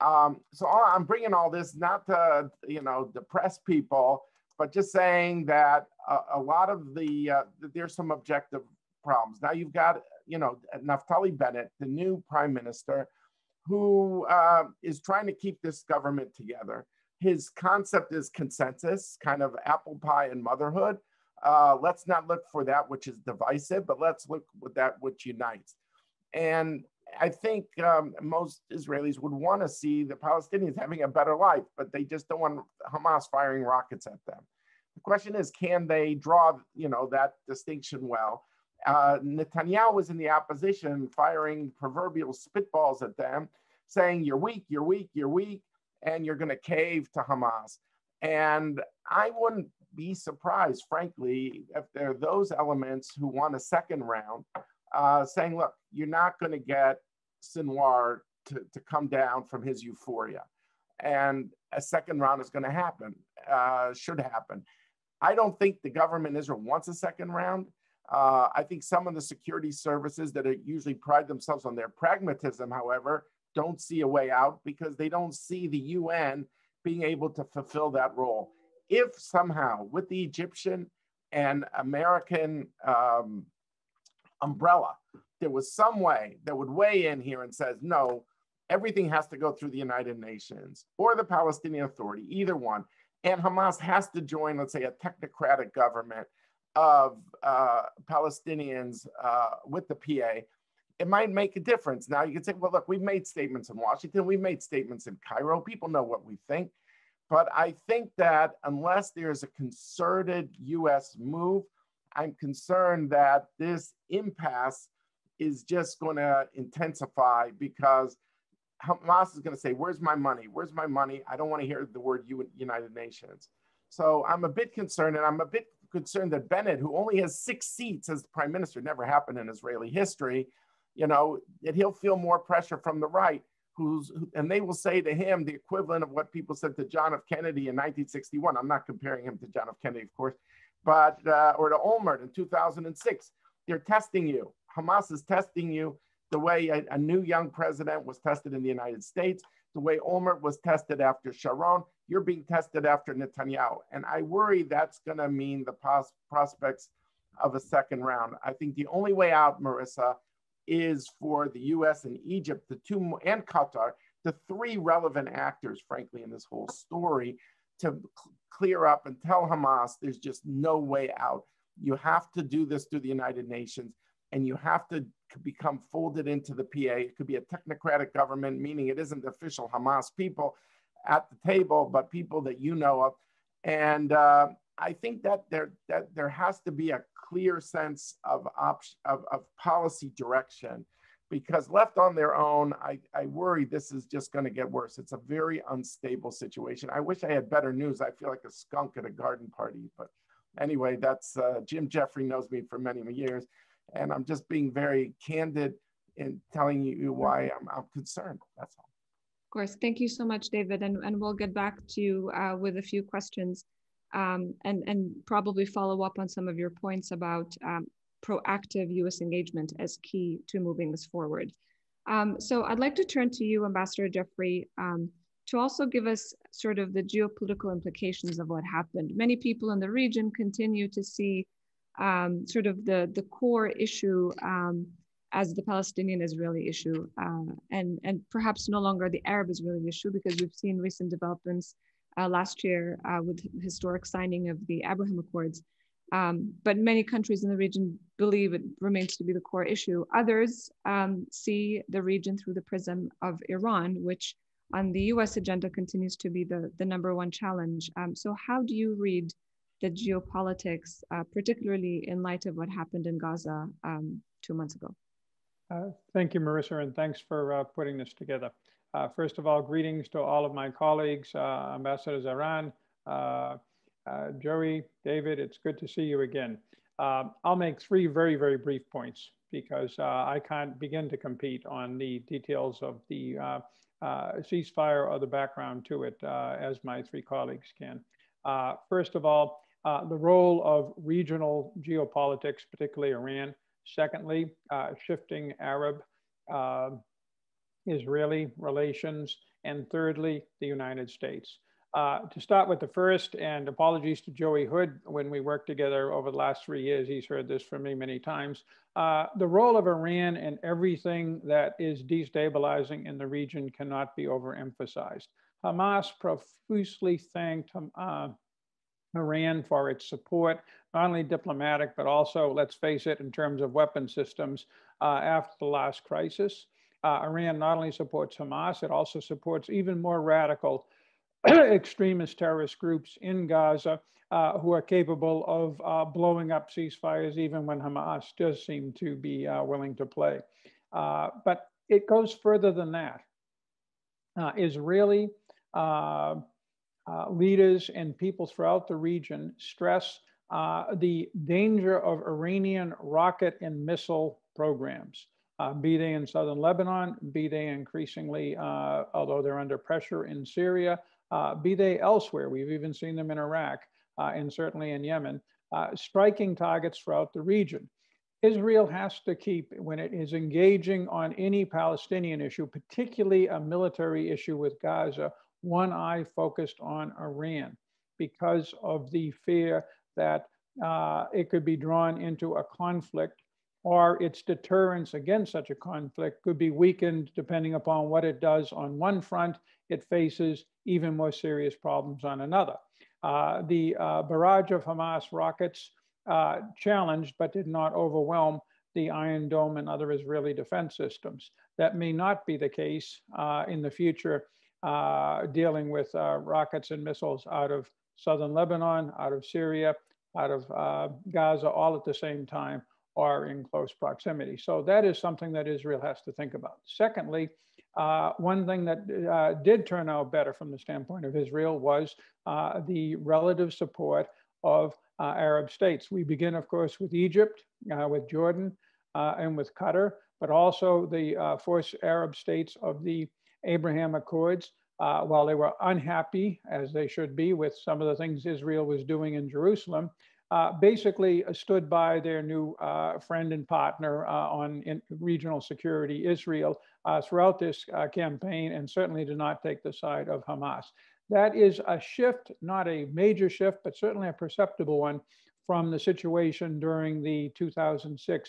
Um, so all, I'm bringing all this not to you know depress people, but just saying that a, a lot of the, uh, there's some objective problems. Now you've got, you know, Naftali Bennett, the new prime minister, who uh, is trying to keep this government together. His concept is consensus, kind of apple pie and motherhood. Uh, let's not look for that which is divisive, but let's look with that which unites. And I think um, most Israelis would want to see the Palestinians having a better life, but they just don't want Hamas firing rockets at them. The question is, can they draw, you know, that distinction well? Uh, Netanyahu was in the opposition, firing proverbial spitballs at them, saying, "You're weak, you're weak, you're weak, and you're going to cave to Hamas." And I wouldn't be surprised, frankly, if there are those elements who want a second round. Uh, saying, look, you're not going to get Sinwar to, to come down from his euphoria. And a second round is going to happen, uh, should happen. I don't think the government in Israel wants a second round. Uh, I think some of the security services that are usually pride themselves on their pragmatism, however, don't see a way out because they don't see the U N being able to fulfill that role. If somehow with the Egyptian and American um, umbrella, there was some way that would weigh in here and says, no, everything has to go through the United Nations or the Palestinian Authority, either one. And Hamas has to join, let's say, a technocratic government of uh, Palestinians uh, with the P A. It might make a difference. Now you could say, well, look, we've made statements in Washington, we've made statements in Cairo, people know what we think. But I think that unless there's a concerted U S move, I'm concerned that this impasse is just going to intensify because Hamas is going to say, where's my money? Where's my money? I don't want to hear the word United Nations. So I'm a bit concerned, and I'm a bit concerned that Bennett, who only has six seats as prime minister, never happened in Israeli history, you know, that he'll feel more pressure from the right, who's, and they will say to him the equivalent of what people said to John F. Kennedy in nineteen sixty-one. I'm not comparing him to John F. Kennedy, of course, but, uh, or to Olmert in two thousand six, they're testing you. Hamas is testing you the way a, a new young president was tested in the United States, the way Olmert was tested after Sharon, you're being tested after Netanyahu. And I worry that's gonna mean the pos prospects of a second round. I think the only way out, Marissa, is for the U S and Egypt, the two, and Qatar, the three relevant actors, frankly, in this whole story, to clear up and tell Hamas there's just no way out. You have to do this through the United Nations, and you have to become folded into the P A. It could be a technocratic government, meaning it isn't official Hamas people at the table, but people that you know of. And uh, I think that there, that there has to be a clear sense of, op of, of policy direction, because left on their own, I, I worry this is just gonna get worse. It's a very unstable situation. I wish I had better news. I feel like a skunk at a garden party, but anyway, that's, uh, Jim Jeffrey knows me for many years, and I'm just being very candid in telling you why I'm, I'm concerned, that's all. Of course, thank you so much, David, and, and we'll get back to you uh, with a few questions um, and, and probably follow up on some of your points about um, proactive U S engagement as key to moving this forward. Um, so I'd like to turn to you, Ambassador Jeffrey, um, to also give us sort of the geopolitical implications of what happened. Many people in the region continue to see um, sort of the, the core issue um, as the Palestinian-Israeli issue, uh, and, and perhaps no longer the Arab-Israeli issue, because we've seen recent developments uh, last year uh, with historic signing of the Abraham Accords. Um, but many countries in the region believe it remains to be the core issue. Others um, see the region through the prism of Iran, which on the U S agenda continues to be the, the number one challenge. Um, so how do you read the geopolitics, uh, particularly in light of what happened in Gaza um, two months ago? Uh, thank you, Marissa, and thanks for uh, putting this together. Uh, first of all, greetings to all of my colleagues, uh, Ambassador Zahran, uh, Uh, Joey, David, it's good to see you again. Uh, I'll make three very, very brief points because uh, I can't begin to compete on the details of the uh, uh, ceasefire or the background to it uh, as my three colleagues can. Uh, first of all, uh, the role of regional geopolitics, particularly Iran. Secondly, uh, shifting Arab, uh, Israeli relations. And thirdly, the United States. Uh, to start with the first, and apologies to Joey Hood, when we worked together over the last three years, he's heard this from me many times, uh, the role of Iran in everything that is destabilizing in the region cannot be overemphasized. Hamas profusely thanked uh, Iran for its support, not only diplomatic, but also, let's face it, in terms of weapon systems uh, after the last crisis. Uh, Iran not only supports Hamas, it also supports even more radical extremist terrorist groups in Gaza uh, who are capable of uh, blowing up ceasefires even when Hamas does seem to be uh, willing to play. Uh, but it goes further than that. Uh, Israeli uh, uh, leaders and people throughout the region stress uh, the danger of Iranian rocket and missile programs. Uh, be they in southern Lebanon, be they increasingly, uh, although they're under pressure in Syria, uh, be they elsewhere. We've even seen them in Iraq uh, and certainly in Yemen, uh, striking targets throughout the region. Israel has to keep, when it is engaging on any Palestinian issue, particularly a military issue with Gaza, one eye focused on Iran because of the fear that uh, it could be drawn into a conflict or its deterrence against such a conflict could be weakened depending upon what it does on one front. It faces even more serious problems on another. Uh, the uh, barrage of Hamas rockets uh, challenged but did not overwhelm the Iron Dome and other Israeli defense systems. That may not be the case uh, in the future uh, dealing with uh, rockets and missiles out of southern Lebanon, out of Syria, out of uh, Gaza, all at the same time, are in close proximity. So that is something that Israel has to think about. Secondly, uh, one thing that uh, did turn out better from the standpoint of Israel was uh, the relative support of uh, Arab states. We begin, of course, with Egypt, uh, with Jordan, uh, and with Qatar, but also the uh, four Arab states of the Abraham Accords. Uh, while they were unhappy, as they should be, with some of the things Israel was doing in Jerusalem, Uh, basically uh, stood by their new uh, friend and partner uh, on in regional security, Israel, uh, throughout this uh, campaign, and certainly did not take the side of Hamas. That is a shift, not a major shift, but certainly a perceptible one from the situation during the two thousand six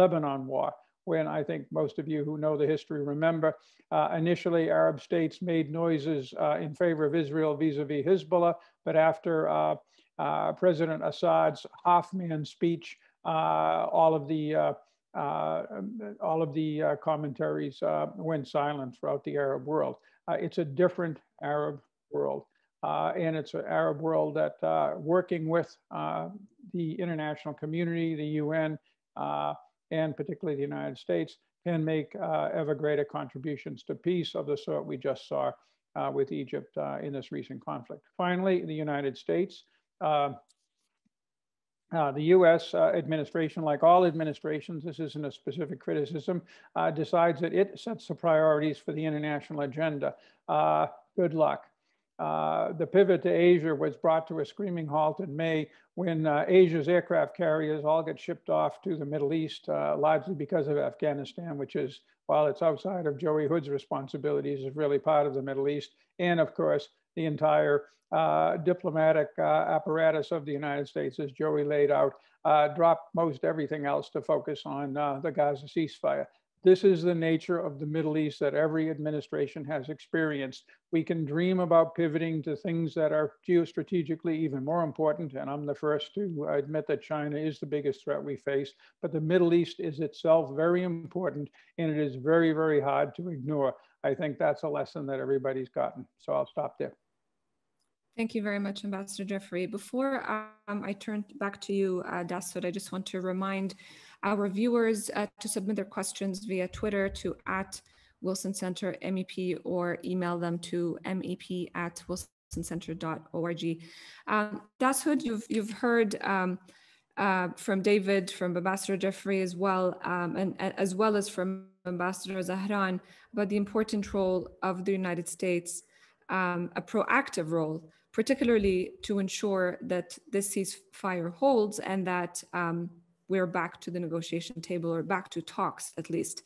Lebanon war, when I think most of you who know the history remember, uh, initially Arab states made noises uh, in favor of Israel vis-a-vis Hezbollah, but after uh, Uh, President Assad's Hoffman speech, uh, all of the uh, uh, all of the uh, commentaries uh, went silent throughout the Arab world. Uh, it's a different Arab world, uh, and it's an Arab world that uh, working with uh, the international community, the U N, uh, and particularly the United States, can make uh, ever greater contributions to peace of the sort we just saw uh, with Egypt uh, in this recent conflict. Finally, the United States. Uh, uh, the U S uh, administration, like all administrations, this isn't a specific criticism, uh, decides that it sets the priorities for the international agenda. Uh, good luck. Uh, the pivot to Asia was brought to a screaming halt in May when uh, Asia's aircraft carriers all get shipped off to the Middle East, uh, largely because of Afghanistan, which is, while it's outside of Joey Hood's responsibilities, is really part of the Middle East, and of course, the entire uh, diplomatic uh, apparatus of the United States, as Joey laid out, uh, dropped most everything else to focus on uh, the Gaza ceasefire. This is the nature of the Middle East that every administration has experienced. We can dream about pivoting to things that are geostrategically even more important, and I'm the first to admit that China is the biggest threat we face, but the Middle East is itself very important, and it is very, very hard to ignore. I think that's a lesson that everybody's gotten, so I'll stop there. Thank you very much, Ambassador Jeffrey. Before um, I turn back to you, uh, Dasoud, I just want to remind our viewers uh, to submit their questions via Twitter to at Wilson Center M E P or email them to M E P at Wilson wilson center dot org. Um, that's Hood. You've, you've heard um, uh, from David, from Ambassador Jeffrey as well, um, and, and as well as from Ambassador Zahran, about the important role of the United States, um, a proactive role, particularly to ensure that this ceasefire holds and that um, we're back to the negotiation table, or back to talks at least.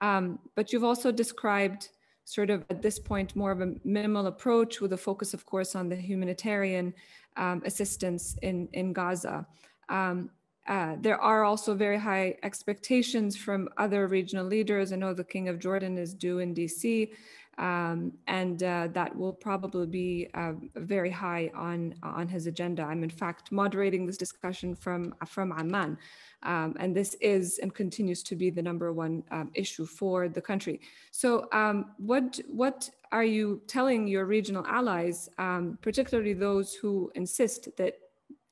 Um, but you've also described sort of at this point more of a minimal approach, with a focus, of course, on the humanitarian um, assistance in, in Gaza. Um, uh, there are also very high expectations from other regional leaders. I know the King of Jordan is due in D C, um, and uh, that will probably be uh, very high on, on his agenda. I'm in fact moderating this discussion from, from Amman, um, and this is and continues to be the number one um, issue for the country. So um, what, what are you telling your regional allies, um, particularly those who insist that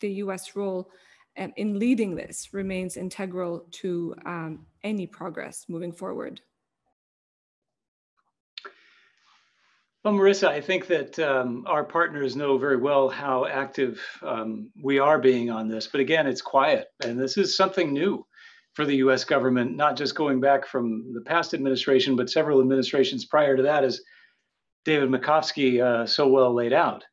the U S role and in leading this remains integral to um, any progress moving forward? Well, Marissa, I think that um, our partners know very well how active um, we are being on this, but again, it's quiet. And this is something new for the U S government, not just going back from the past administration, but several administrations prior to that, as David Makovsky uh, so well laid out.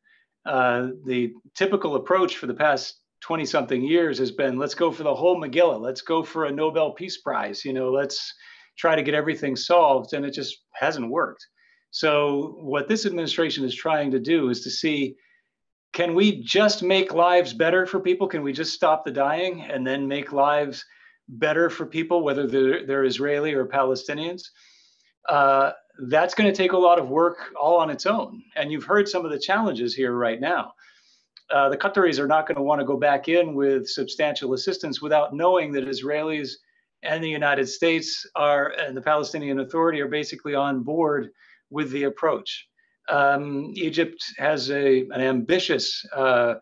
Uh, the typical approach for the past twenty something years has been, let's go for the whole Megillah, let's go for a Nobel Peace Prize, you know, let's try to get everything solved, and it just hasn't worked. So what this administration is trying to do is to see, can we just make lives better for people? Can we just stop the dying and then make lives better for people, whether they're, they're Israeli or Palestinians? Uh, that's going to take a lot of work all on its own. And you've heard some of the challenges here right now. Uh, the Qataris are not going to want to go back in with substantial assistance without knowing that Israelis and the United States are, and the Palestinian Authority are basically on board with the approach. Um, Egypt has a, an ambitious uh,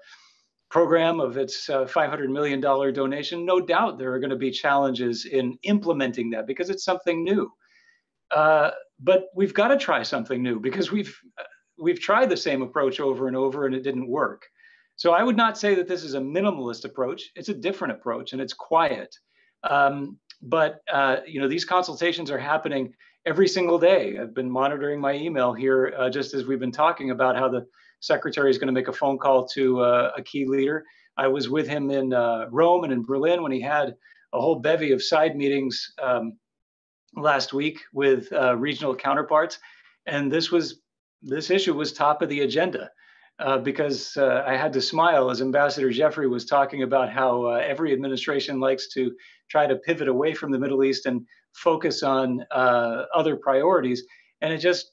program of its uh, five hundred million dollar donation. No doubt there are going to be challenges in implementing that because it's something new. Uh, but we've got to try something new, because we've, we've tried the same approach over and over and it didn't work. So I would not say that this is a minimalist approach. It's a different approach, and it's quiet. Um, but uh, you know, these consultations are happening every single day. I've been monitoring my email here uh, just as we've been talking about how the secretary is going to make a phone call to uh, a key leader. I was with him in uh, Rome and in Berlin when he had a whole bevy of side meetings um, last week with uh, regional counterparts, and this was this issue was top of the agenda. Uh, because uh, I had to smile as Ambassador Jeffrey was talking about how uh, every administration likes to try to pivot away from the Middle East and focus on uh, other priorities. And it just,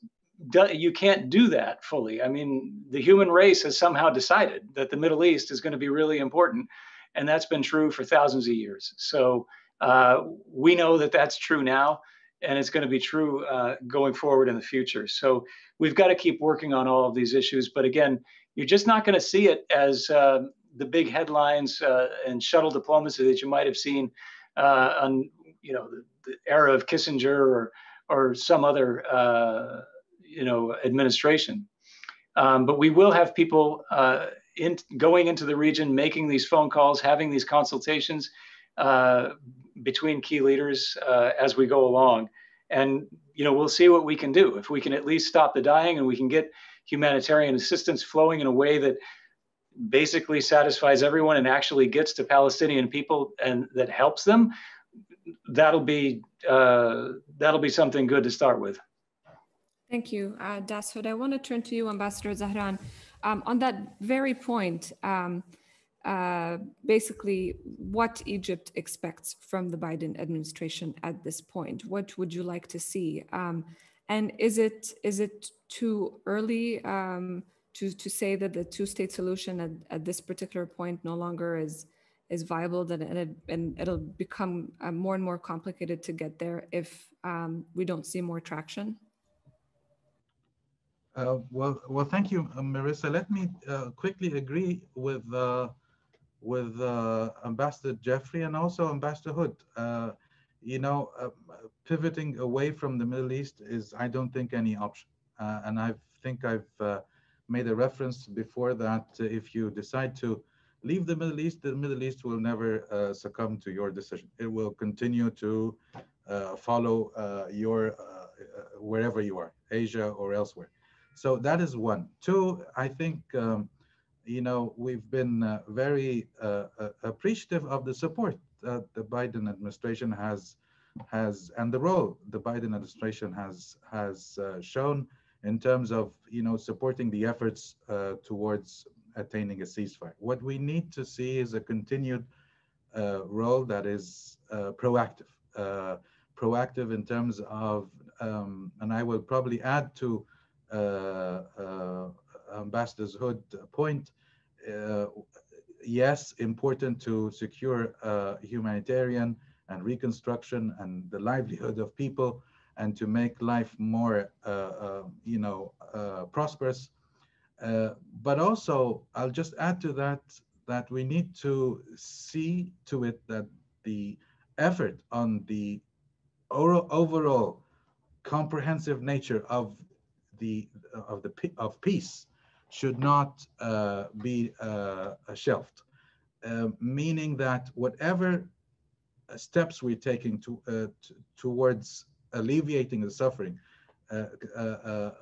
you can't do that fully. I mean, the human race has somehow decided that the Middle East is going to be really important. And that's been true for thousands of years. So uh, we know that that's true now. And it's going to be true uh, going forward in the future. So we've got to keep working on all of these issues. But again, you're just not going to see it as uh, the big headlines uh, and shuttle diplomacy that you might have seen uh, on, you know, the, the era of Kissinger or or some other, uh, you know, administration. Um, but we will have people uh, in, going into the region, making these phone calls, having these consultations Uh, between key leaders uh, as we go along. And, you know, we'll see what we can do. If we can at least stop the dying and we can get humanitarian assistance flowing in a way that basically satisfies everyone and actually gets to Palestinian people and that helps them, that'll be, uh, that'll be something good to start with. Thank you, uh, Dashoud. I want to turn to you, Ambassador Zahran. Um, on that very point, um, Uh, basically what Egypt expects from the Biden administration at this point. What would you like to see? Um, and is it is it too early um, to, to say that the two-state solution at, at this particular point no longer is, is viable, that, and, it, and it'll become uh, more and more complicated to get there if um, we don't see more traction? Uh, well, well, thank you, Marissa. Let me uh, quickly agree with uh, with uh, Ambassador Jeffrey and also Ambassador Hood. Uh, you know, uh, pivoting away from the Middle East is, I don't think, any option. Uh, and I think I've uh, made a reference before that uh, if you decide to leave the Middle East, the Middle East will never uh, succumb to your decision. It will continue to uh, follow uh, your, uh, wherever you are, Asia or elsewhere. So that is one. Two, I think, um, you know, we've been uh, very uh, uh, appreciative of the support that the Biden administration has, has and the role the Biden administration has, has uh, shown in terms of, you know, supporting the efforts uh, towards attaining a ceasefire. What we need to see is a continued uh, role that is uh, proactive, uh, proactive in terms of, um, and I will probably add to uh, uh, Ambassador Hood's point, uh, yes, important to secure uh, humanitarian and reconstruction and the livelihood of people, and to make life more, uh, uh, you know, uh, prosperous. Uh, but also, I'll just add to that, that we need to see to it that the effort on the overall comprehensive nature of the of the of peace should not uh, be uh, shelved, uh, meaning that whatever steps we're taking to uh, towards alleviating the suffering, uh, uh, uh,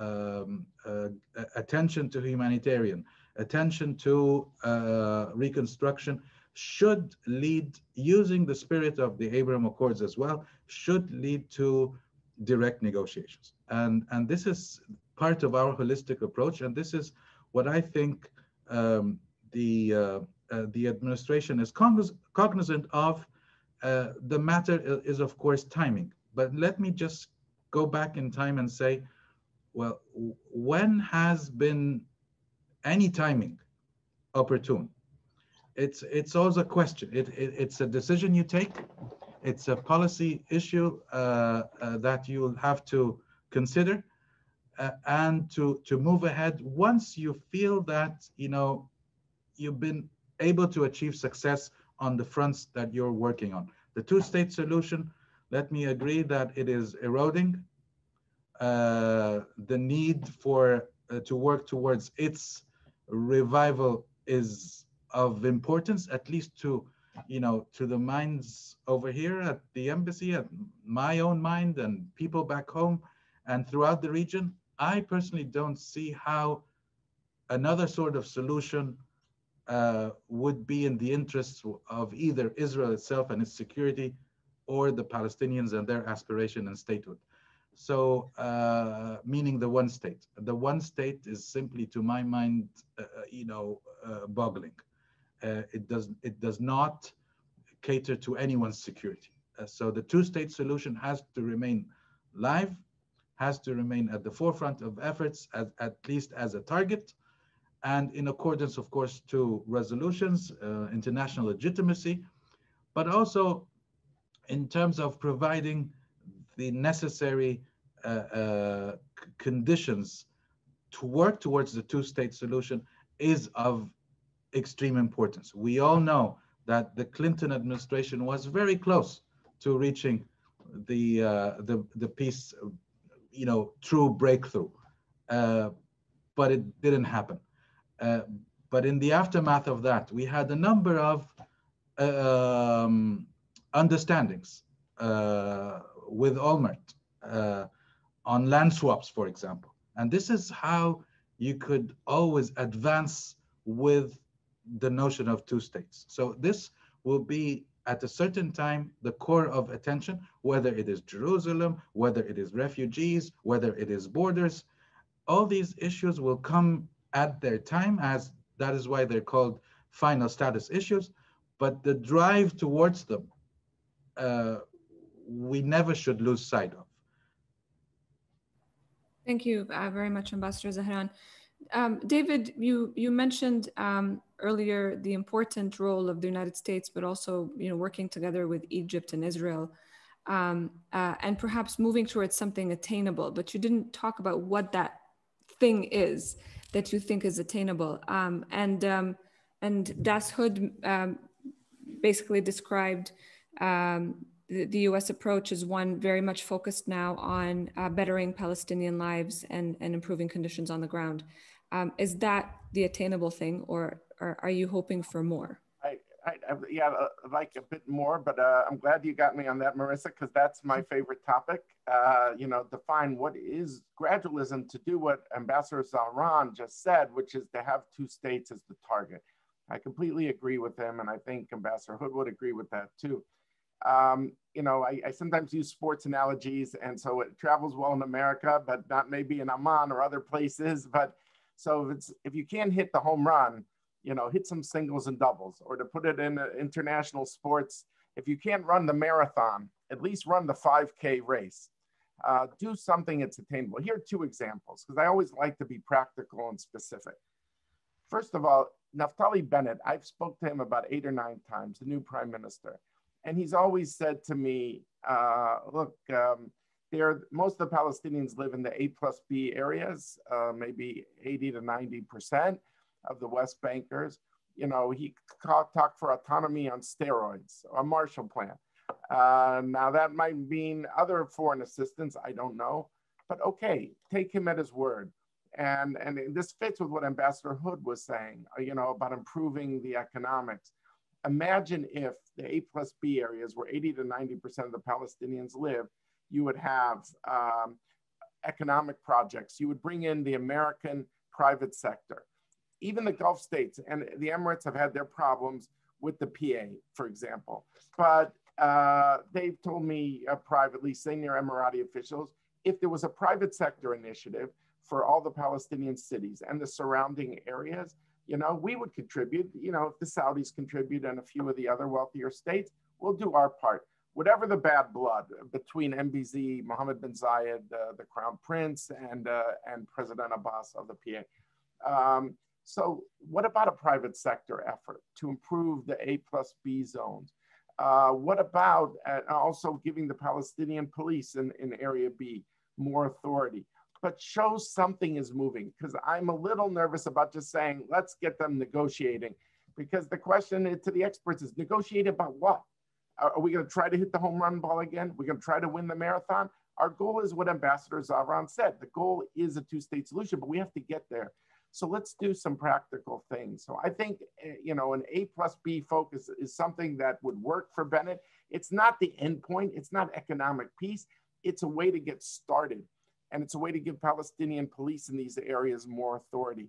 um, uh, attention to humanitarian, attention to uh, reconstruction, should lead, using the spirit of the Abraham Accords as well, should lead to direct negotiations. And, and this is part of our holistic approach. And this is what I think um, the, uh, uh, the administration is cogniz cognizant of. Uh, the matter is, of course, timing. But let me just go back in time and say, well, when has been any timing opportune? It's it's always a question. It, it it's a decision you take. It's a policy issue uh, uh, that you'll have to consider uh, and to to move ahead once you feel that, you know, you've been able to achieve success on the fronts that you're working on. The two-state solution, let me agree that it is eroding. Uh, the need for uh, to work towards its revival is of importance, at least to, you know, to the minds over here at the embassy, at my own mind, and people back home, and throughout the region. I personally don't see how another sort of solution uh, would be in the interests of either Israel itself and its security, or the Palestinians and their aspiration and statehood. So, uh, meaning the one state. The one state is simply, to my mind, uh, you know, uh, boggling. Uh, it does it does not cater to anyone's security. Uh, so the two-state solution has to remain live, has to remain at the forefront of efforts, as, at least as a target, and in accordance, of course, to resolutions, uh, international legitimacy, but also in terms of providing the necessary uh, uh, conditions to work towards the two-state solution is of extreme importance. We all know that the Clinton administration was very close to reaching the uh, the, the peace, you know, true breakthrough, uh, but it didn't happen. Uh, but in the aftermath of that, we had a number of um, understandings uh, with Olmert uh, on land swaps, for example. And this is how you could always advance with the notion of two states. So this will be, at a certain time, the core of attention, whether it is Jerusalem, whether it is refugees, whether it is borders. All these issues will come at their time, as that is why they're called final status issues. But the drive towards them, Uh, we never should lose sight of. Thank you uh, very much, Ambassador Zahran. Um, David, you, you mentioned um, earlier the important role of the United States, but also, you know, working together with Egypt and Israel, um, uh, and perhaps moving towards something attainable, but you didn't talk about what that thing is that you think is attainable. Um, and, um, and Das Hood um, basically described Um, the, the U S approach is one very much focused now on uh, bettering Palestinian lives and, and improving conditions on the ground. Um, is that the attainable thing, or, or are you hoping for more? I, I, I yeah, I'd like a bit more, but uh, I'm glad you got me on that, Marissa, because that's my favorite topic. Uh, you know, define what is gradualism, to do what Ambassador Zahran just said, which is to have two states as the target. I completely agree with him, and I think Ambassador Hood would agree with that too. Um, you know, I, I sometimes use sports analogies, and so it travels well in America, but not maybe in Amman or other places. But so if, it's, if you can't hit the home run, you know, hit some singles and doubles, or to put it in uh, international sports, if you can't run the marathon, at least run the five K race. Uh, do something that's attainable. Here are two examples, because I always like to be practical and specific. First of all, Naftali Bennett, I've spoke to him about eight or nine times, the new prime minister. And he's always said to me, uh, look, um, there, most of the Palestinians live in the A plus B areas, uh, maybe eighty to ninety percent of the West Bankers. You know, he talked for autonomy on steroids, a Marshall Plan. Uh, now that might mean other foreign assistance, I don't know, but okay, take him at his word. And, and this fits with what Ambassador Hood was saying, you know, about improving the economics. Imagine if the A plus B areas where eighty to ninety percent of the Palestinians live, you would have um, economic projects. You would bring in the American private sector. Even the Gulf states and the Emirates have had their problems with the P A, for example. But uh, they've told me uh, privately, senior Emirati officials, if there was a private sector initiative for all the Palestinian cities and the surrounding areas, you know, we would contribute, you know, if the Saudis contribute and a few of the other wealthier states, we'll do our part. Whatever the bad blood between M B Z, Mohammed bin Zayed, uh, the Crown Prince, and, uh, and President Abbas of the P A. Um, so what about a private sector effort to improve the A plus B zones? Uh, what about uh, also giving the Palestinian police in, in Area B more authority? But show something is moving, because I'm a little nervous about just saying, let's get them negotiating. Because the question to the experts is, negotiate about what? Are we going to try to hit the home run ball again? We're going to try to win the marathon? Our goal is what Ambassador Zahran said. The goal is a two-state solution, but we have to get there. So let's do some practical things. So I think, you know, an A plus B focus is something that would work for Bennett. It's not the end point. It's not economic peace. It's a way to get started. And it's a way to give Palestinian police in these areas more authority.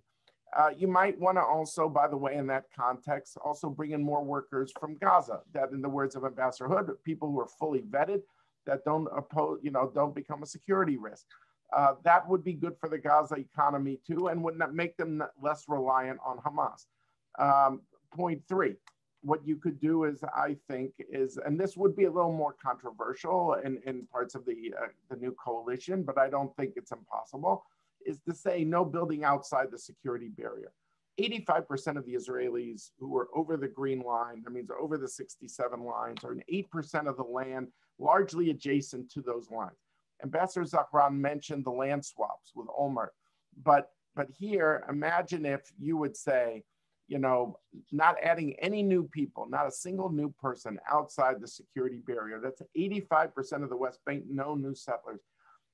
Uh, you might want to also, by the way, in that context, also bring in more workers from Gaza, that in the words of Ambassador Hood, people who are fully vetted, that don't oppose, you know, don't become a security risk. Uh, that would be good for the Gaza economy too, and would not make them less reliant on Hamas. Um, point three, what you could do is, I think, is, and this would be a little more controversial in, in parts of the, uh, the new coalition, but I don't think it's impossible, is to say no building outside the security barrier. eighty-five percent of the Israelis who are over the green line, that means over the sixty-seven lines, are in eight percent of the land largely adjacent to those lines. Ambassador Zahran mentioned the land swaps with Olmert, but, but here, imagine if you would say, you know, not adding any new people, not a single new person outside the security barrier. That's eighty-five percent of the West Bank, no new settlers.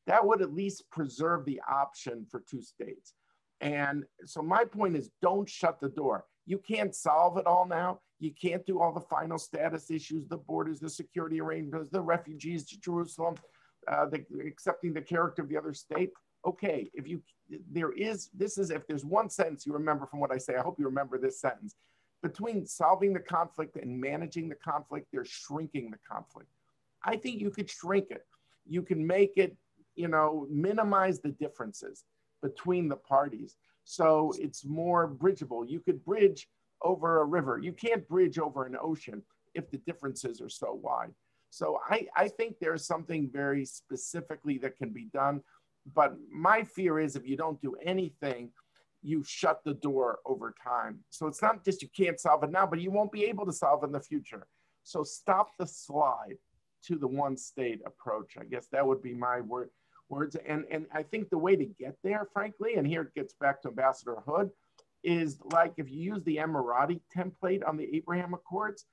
That would at least preserve the option for two states. And so my point is, don't shut the door. You can't solve it all now. You can't do all the final status issues, the borders, the security arrangements, the refugees to Jerusalem, uh, the, accepting the character of the other state. Okay, if you, there is, this is, if there's one sentence you remember from what I say, I hope you remember this sentence. Between solving the conflict and managing the conflict, they're shrinking the conflict. I think you could shrink it. You can make it, you know, minimize the differences between the parties. So it's more bridgeable. You could bridge over a river. You can't bridge over an ocean if the differences are so wide. So I, I think there's something very specifically that can be done. But my fear is if you don't do anything, you shut the door over time. So it's not just you can't solve it now, but you won't be able to solve it in the future. So stop the slide to the one state approach. I guess that would be my word, words. And, and I think the way to get there, frankly, and here it gets back to Ambassador Hood, is like if you use the Emirati template on the Abraham Accords,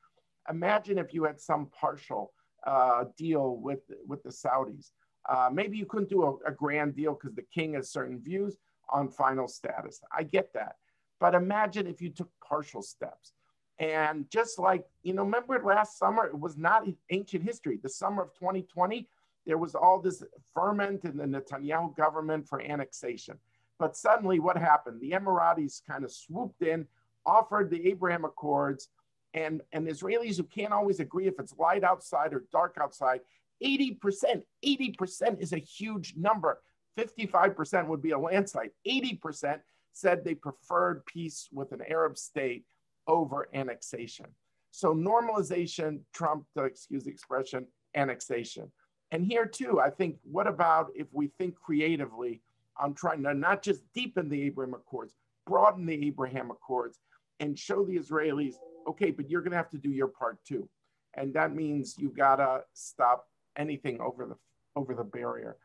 imagine if you had some partial uh, deal with, with the Saudis. Uh, maybe you couldn't do a, a grand deal because the king has certain views. on final status. I get that. But imagine if you took partial steps. And just like, you know, remember last summer, it was not ancient history. The summer of twenty twenty, there was all this ferment in the Netanyahu government for annexation. But suddenly what happened? The Emiratis kind of swooped in, offered the Abraham Accords, and, and Israelis who can't always agree if it's light outside or dark outside, eighty percent, eighty percent is a huge number. fifty-five percent would be a landslide. eighty percent said they preferred peace with an Arab state over annexation. So normalization trumped, uh, excuse the expression, annexation. And here too, I think, what about if we think creatively on trying to not just deepen the Abraham Accords, broaden the Abraham Accords and show the Israelis, okay, but you're gonna have to do your part too. And that means you gotta stop anything over the, over the barrier.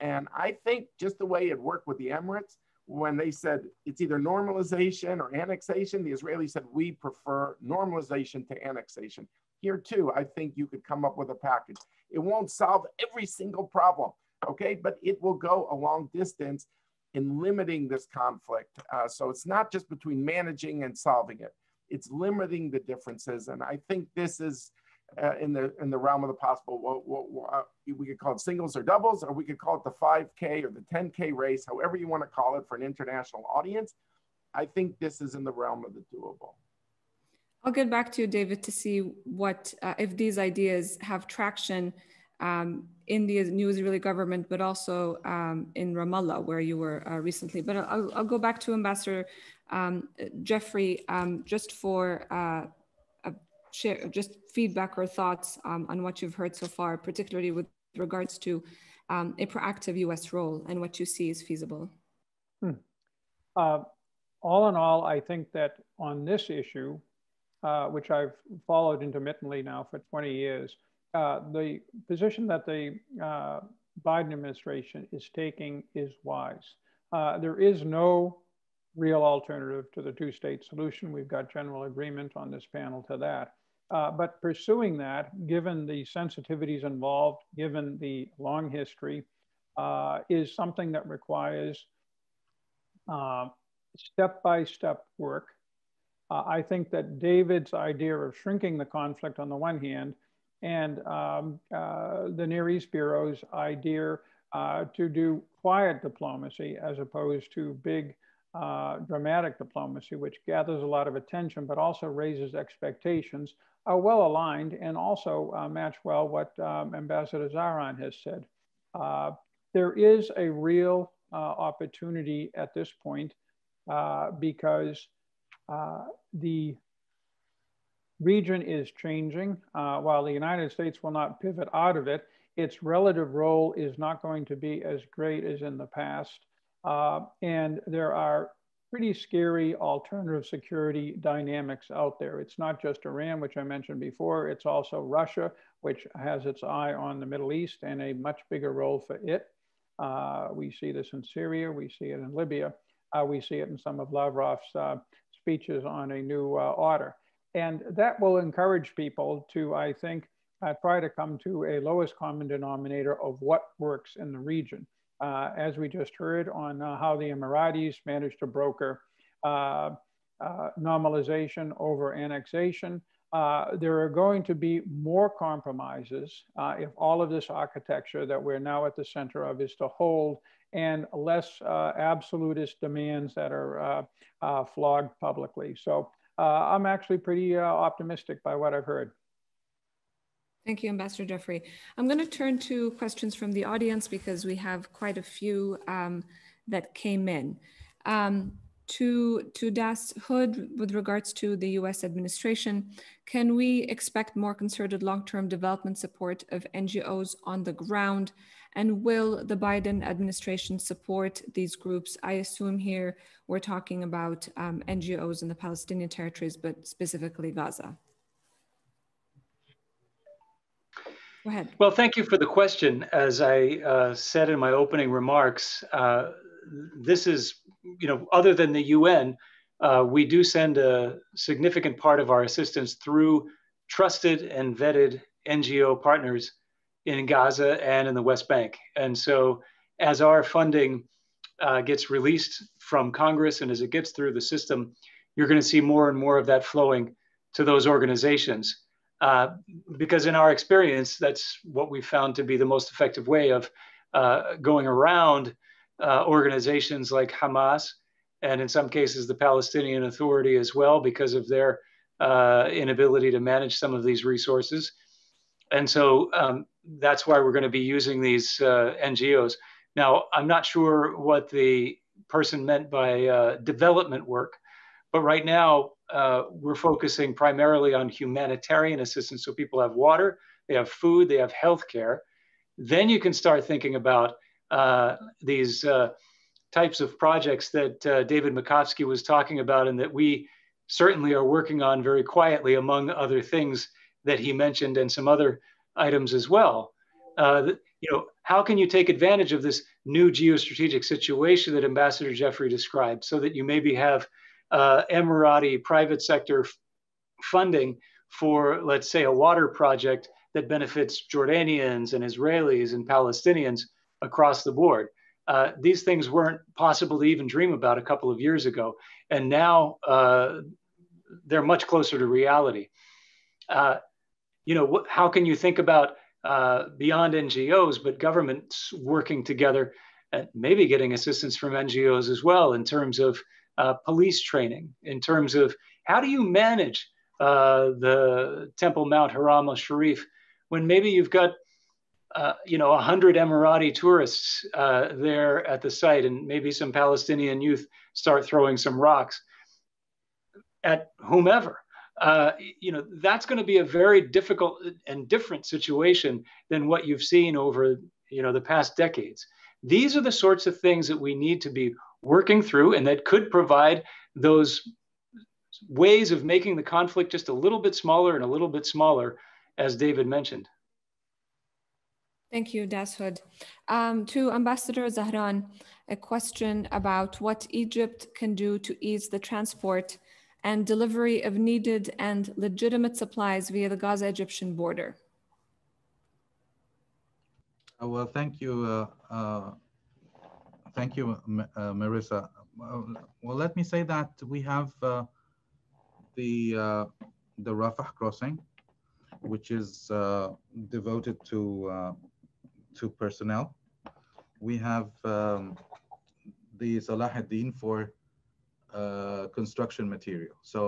And I think just the way it worked with the Emirates, when they said it's either normalization or annexation, the Israelis said, we prefer normalization to annexation. Here too, I think you could come up with a package. It won't solve every single problem, okay? But it will go a long distance in limiting this conflict. Uh, so it's not just between managing and solving it. It's limiting the differences. And I think this is uh, in the in the realm of the possible. What, what, what, we could call it singles or doubles, or we could call it the five K or the ten K race, however you want to call it for an international audience. I think this is in the realm of the doable. I'll get back to you, David, to see what uh, if these ideas have traction um, in the new Israeli government, but also um, in Ramallah, where you were uh, recently. But I'll, I'll go back to Ambassador um, Jeffrey um, just for uh, a share, just feedback or thoughts um, on what you've heard so far, particularly with regards to um, a proactive U S role and what you see is feasible. Hmm. Uh, all in all, I think that on this issue, Uh, which I've followed intermittently now for twenty years, uh, the position that the uh, Biden administration is taking is wise. Uh, there is no real alternative to the two-state solution. We've got general agreement on this panel to that. Uh, but pursuing that, given the sensitivities involved, given the long history, uh, is something that requires uh, step-by-step work. Uh, I think that David's idea of shrinking the conflict on the one hand and um, uh, the Near East Bureau's idea uh, to do quiet diplomacy as opposed to big uh, dramatic diplomacy, which gathers a lot of attention but also raises expectations, are well aligned and also uh, match well what um, Ambassador Zahran has said. Uh, there is a real uh, opportunity at this point uh, because Uh, the region is changing. Uh, while the United States will not pivot out of it, its relative role is not going to be as great as in the past. Uh, and there are pretty scary alternative security dynamics out there. It's not just Iran, which I mentioned before, it's also Russia, which has its eye on the Middle East and a much bigger role for it. Uh, we see this in Syria, we see it in Libya, uh, we see it in some of Lavrov's uh, speeches on a new uh, order. And that will encourage people to, I think, uh, try to come to a lowest common denominator of what works in the region. Uh, as we just heard on uh, how the Emiratis managed to broker uh, uh, normalization over annexation, uh, there are going to be more compromises uh, if all of this architecture that we're now at the center of is to hold, and less uh, absolutist demands that are uh, uh, flogged publicly. So uh, I'm actually pretty uh, optimistic by what I've heard. Thank you, Ambassador Jeffrey. I'm going to turn to questions from the audience because we have quite a few um, that came in. Um, to, to Das Hood, with regards to the U S administration, can we expect more concerted long-term development support of N G Os on the ground? And will the Biden administration support these groups? I assume here we're talking about um, N G Os in the Palestinian territories, but specifically Gaza. Go ahead. Well, thank you for the question. As I uh, said in my opening remarks, uh, this is, you know, other than the U N, uh, we do send a significant part of our assistance through trusted and vetted N G O partners in Gaza and in the West Bank. And so as our funding uh, gets released from Congress and as it gets through the system, you're going to see more and more of that flowing to those organizations. Uh, because in our experience, that's what we found to be the most effective way of uh, going around uh, organizations like Hamas, and in some cases, the Palestinian Authority as well, because of their uh, inability to manage some of these resources. And so um, that's why we're going to be using these uh, N G Os. Now, I'm not sure what the person meant by uh, development work, but right now uh, we're focusing primarily on humanitarian assistance. So people have water, they have food, they have healthcare. Then you can start thinking about uh, these uh, types of projects that uh, David Makovsky was talking about, and that we certainly are working on very quietly, among other things that he mentioned, and some other items as well. Uh, you know, how can you take advantage of this new geostrategic situation that Ambassador Jeffrey described, so that you maybe have uh, Emirati private sector funding for, let's say, a water project that benefits Jordanians and Israelis and Palestinians across the board? Uh, these things weren't possible to even dream about a couple of years ago. And now uh, they're much closer to reality. Uh, you know, how can you think about uh, beyond N G Os, but governments working together and maybe getting assistance from N G Os as well, in terms of uh, police training, in terms of how do you manage uh, the Temple Mount Haram al-Sharif when maybe you've got Uh, you know, one hundred Emirati tourists uh, there at the site, and maybe some Palestinian youth start throwing some rocks at whomever. Uh, you know, that's going to be a very difficult and different situation than what you've seen over, you know, the past decades. These are the sorts of things that we need to be working through, and that could provide those ways of making the conflict just a little bit smaller and a little bit smaller, as David mentioned. Thank you, Dasoud. Um, to Ambassador Zahran, a question about what Egypt can do to ease the transport and delivery of needed and legitimate supplies via the Gaza-Egyptian border. Oh, well, thank you. Uh, uh, thank you, uh, Marissa. Well, let me say that we have uh, the, uh, the Rafah crossing, which is uh, devoted to uh, to personnel. We have um, the Salah ad-Din for uh, construction material. So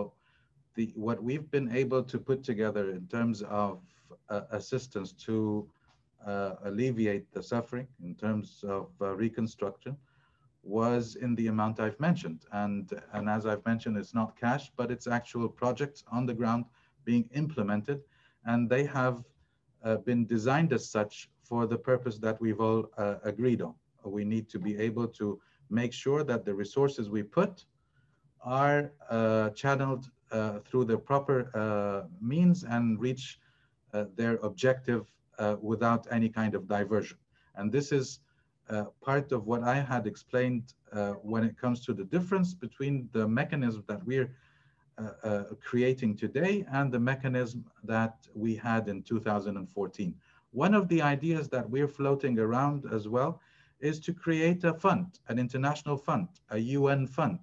the what we've been able to put together in terms of uh, assistance to uh, alleviate the suffering in terms of uh, reconstruction was in the amount I've mentioned. And, and as I've mentioned, it's not cash, but it's actual projects on the ground being implemented. And they have uh, been designed as such for the purpose that we've all uh, agreed on. We need to be able to make sure that the resources we put are uh, channeled uh, through the proper uh, means and reach uh, their objective uh, without any kind of diversion. And this is uh, part of what I had explained uh, when it comes to the difference between the mechanism that we're Uh, uh, creating today and the mechanism that we had in two thousand fourteen. One of the ideas that we're floating around as well is to create a fund, an international fund, a U N fund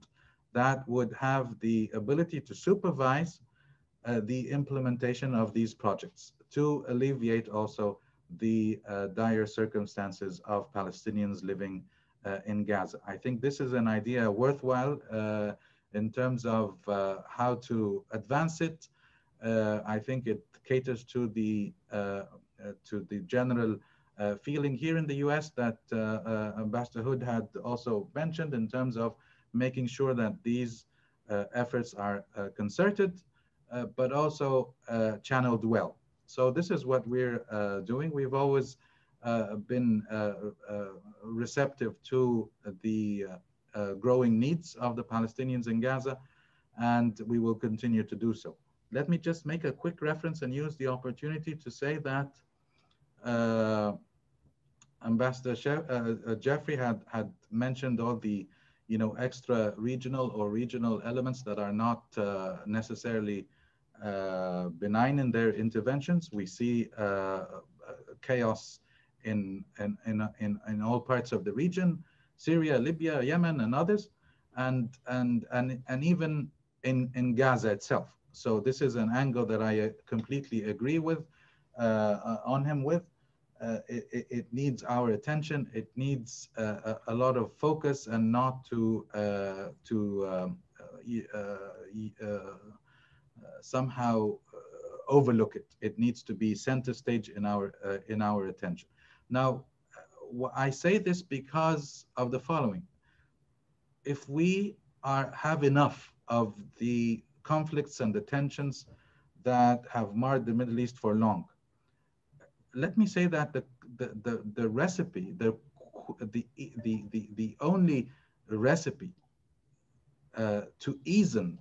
that would have the ability to supervise uh, the implementation of these projects to alleviate also the uh, dire circumstances of Palestinians living uh, in Gaza. I think this is an idea worthwhile uh, in terms of uh, how to advance it. Uh, I think it caters to the uh, uh, to the general uh, feeling here in the U S that uh, uh, Ambassador Hood had also mentioned, in terms of making sure that these uh, efforts are uh, concerted, uh, but also uh, channeled well. So this is what we're uh, doing. We've always uh, been uh, uh, receptive to the uh, Uh, growing needs of the Palestinians in Gaza, and we will continue to do so. Let me just make a quick reference and use the opportunity to say that uh, Ambassador she uh, uh, Jeffrey had, had mentioned all the, you know, extra regional or regional elements that are not uh, necessarily uh, benign in their interventions. We see uh, chaos in, in, in, in, in all parts of the region. Syria, Libya, Yemen, and others, and and and, and even in, in Gaza itself. So this is an angle that I completely agree with, uh, uh, on him with. Uh, it, it needs our attention. It needs uh, a, a lot of focus, and not to uh, to um, uh, uh, uh, somehow uh, overlook it. It needs to be center stage in our uh, in our attention. Now, I say this because of the following: if we are have enough of the conflicts and the tensions that have marred the Middle East for long. Let me say that the the the, the recipe, the the the the the only recipe uh, to easen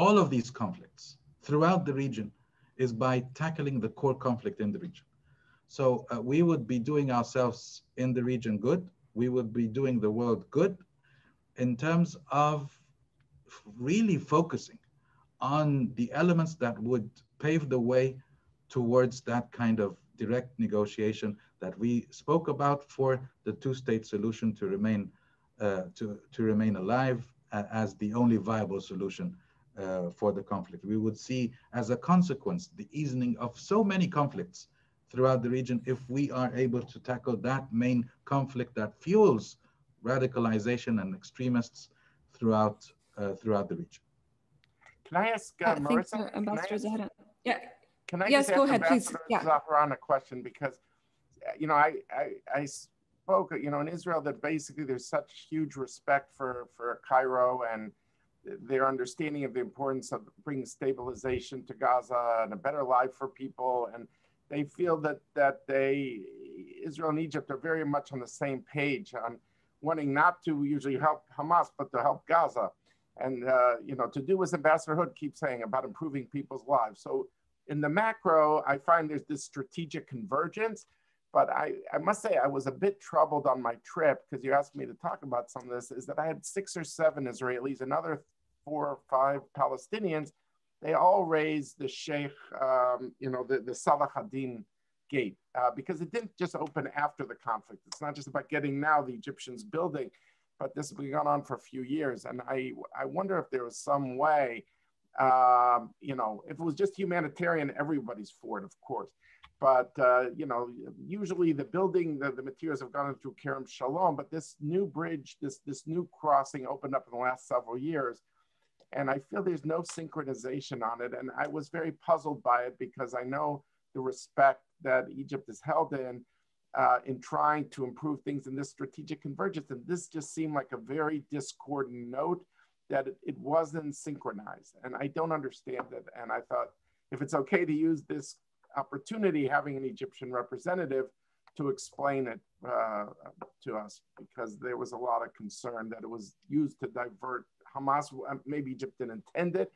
all of these conflicts throughout the region is by tackling the core conflict in the region. So uh, we would be doing ourselves in the region good. We would be doing the world good in terms of really focusing on the elements that would pave the way towards that kind of direct negotiation that we spoke about for the two-state solution to remain uh, to, to remain alive uh, as the only viable solution uh, for the conflict. We would see as a consequence the easing of so many conflicts throughout the region if we are able to tackle that main conflict that fuels radicalization and extremists throughout uh, throughout the region. Can I ask uh, uh, Marissa? Thanks, uh, Ambassador Zahran. Yeah. Can I yes, just go ask ahead, please. Yeah. Zahran a question? Because, you know, I, I, I spoke, you know, in Israel that basically there's such huge respect for, for Cairo and their understanding of the importance of bringing stabilization to Gaza and a better life for people. And they feel that, that they, Israel and Egypt are very much on the same page on wanting not to usually help Hamas, but to help Gaza. And, uh, you know, to do as Ambassador Hood keeps saying about improving people's lives. So, in the macro, I find there's this strategic convergence, but I, I must say I was a bit troubled on my trip because you asked me to talk about some of this, is that I had six or seven Israelis, another four or five Palestinians. They all raised the Sheikh, um, you know, the, the Salah ad-Din gate, uh, because it didn't just open after the conflict. It's not just about getting now the Egyptians building, but this has been going on for a few years. And I, I wonder if there was some way Um, you know, if it was just humanitarian, everybody's for it, of course. But, uh, you know, usually the building, the, the materials have gone through Kerem Shalom, but this new bridge, this, this new crossing opened up in the last several years. And I feel there's no synchronization on it. And I was very puzzled by it because I know the respect that Egypt is held in, uh, in trying to improve things in this strategic convergence. And this just seemed like a very discordant note that it wasn't synchronized. And I don't understand it. And I thought, if it's okay to use this opportunity, having an Egyptian representative to explain it uh, to us, because there was a lot of concern that it was used to divert Hamas. Maybe Egypt didn't intend it,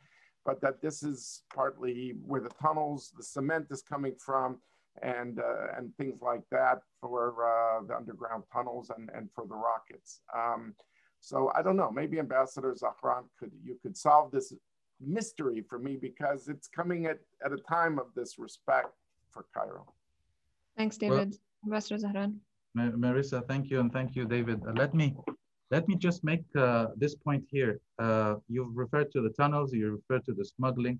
but that this is partly where the tunnels, the cement is coming from, and, uh, and things like that for uh, the underground tunnels and, and for the rockets. Um, So I don't know, maybe Ambassador Zahran, could, you could solve this mystery for me because it's coming at, at a time of this respect for Cairo. Thanks, David. Well, Ambassador Zahran. Mar Marissa, thank you, and thank you, David. Uh, let me let me just make uh, this point here. Uh, you've referred to the tunnels, you referred to the smuggling,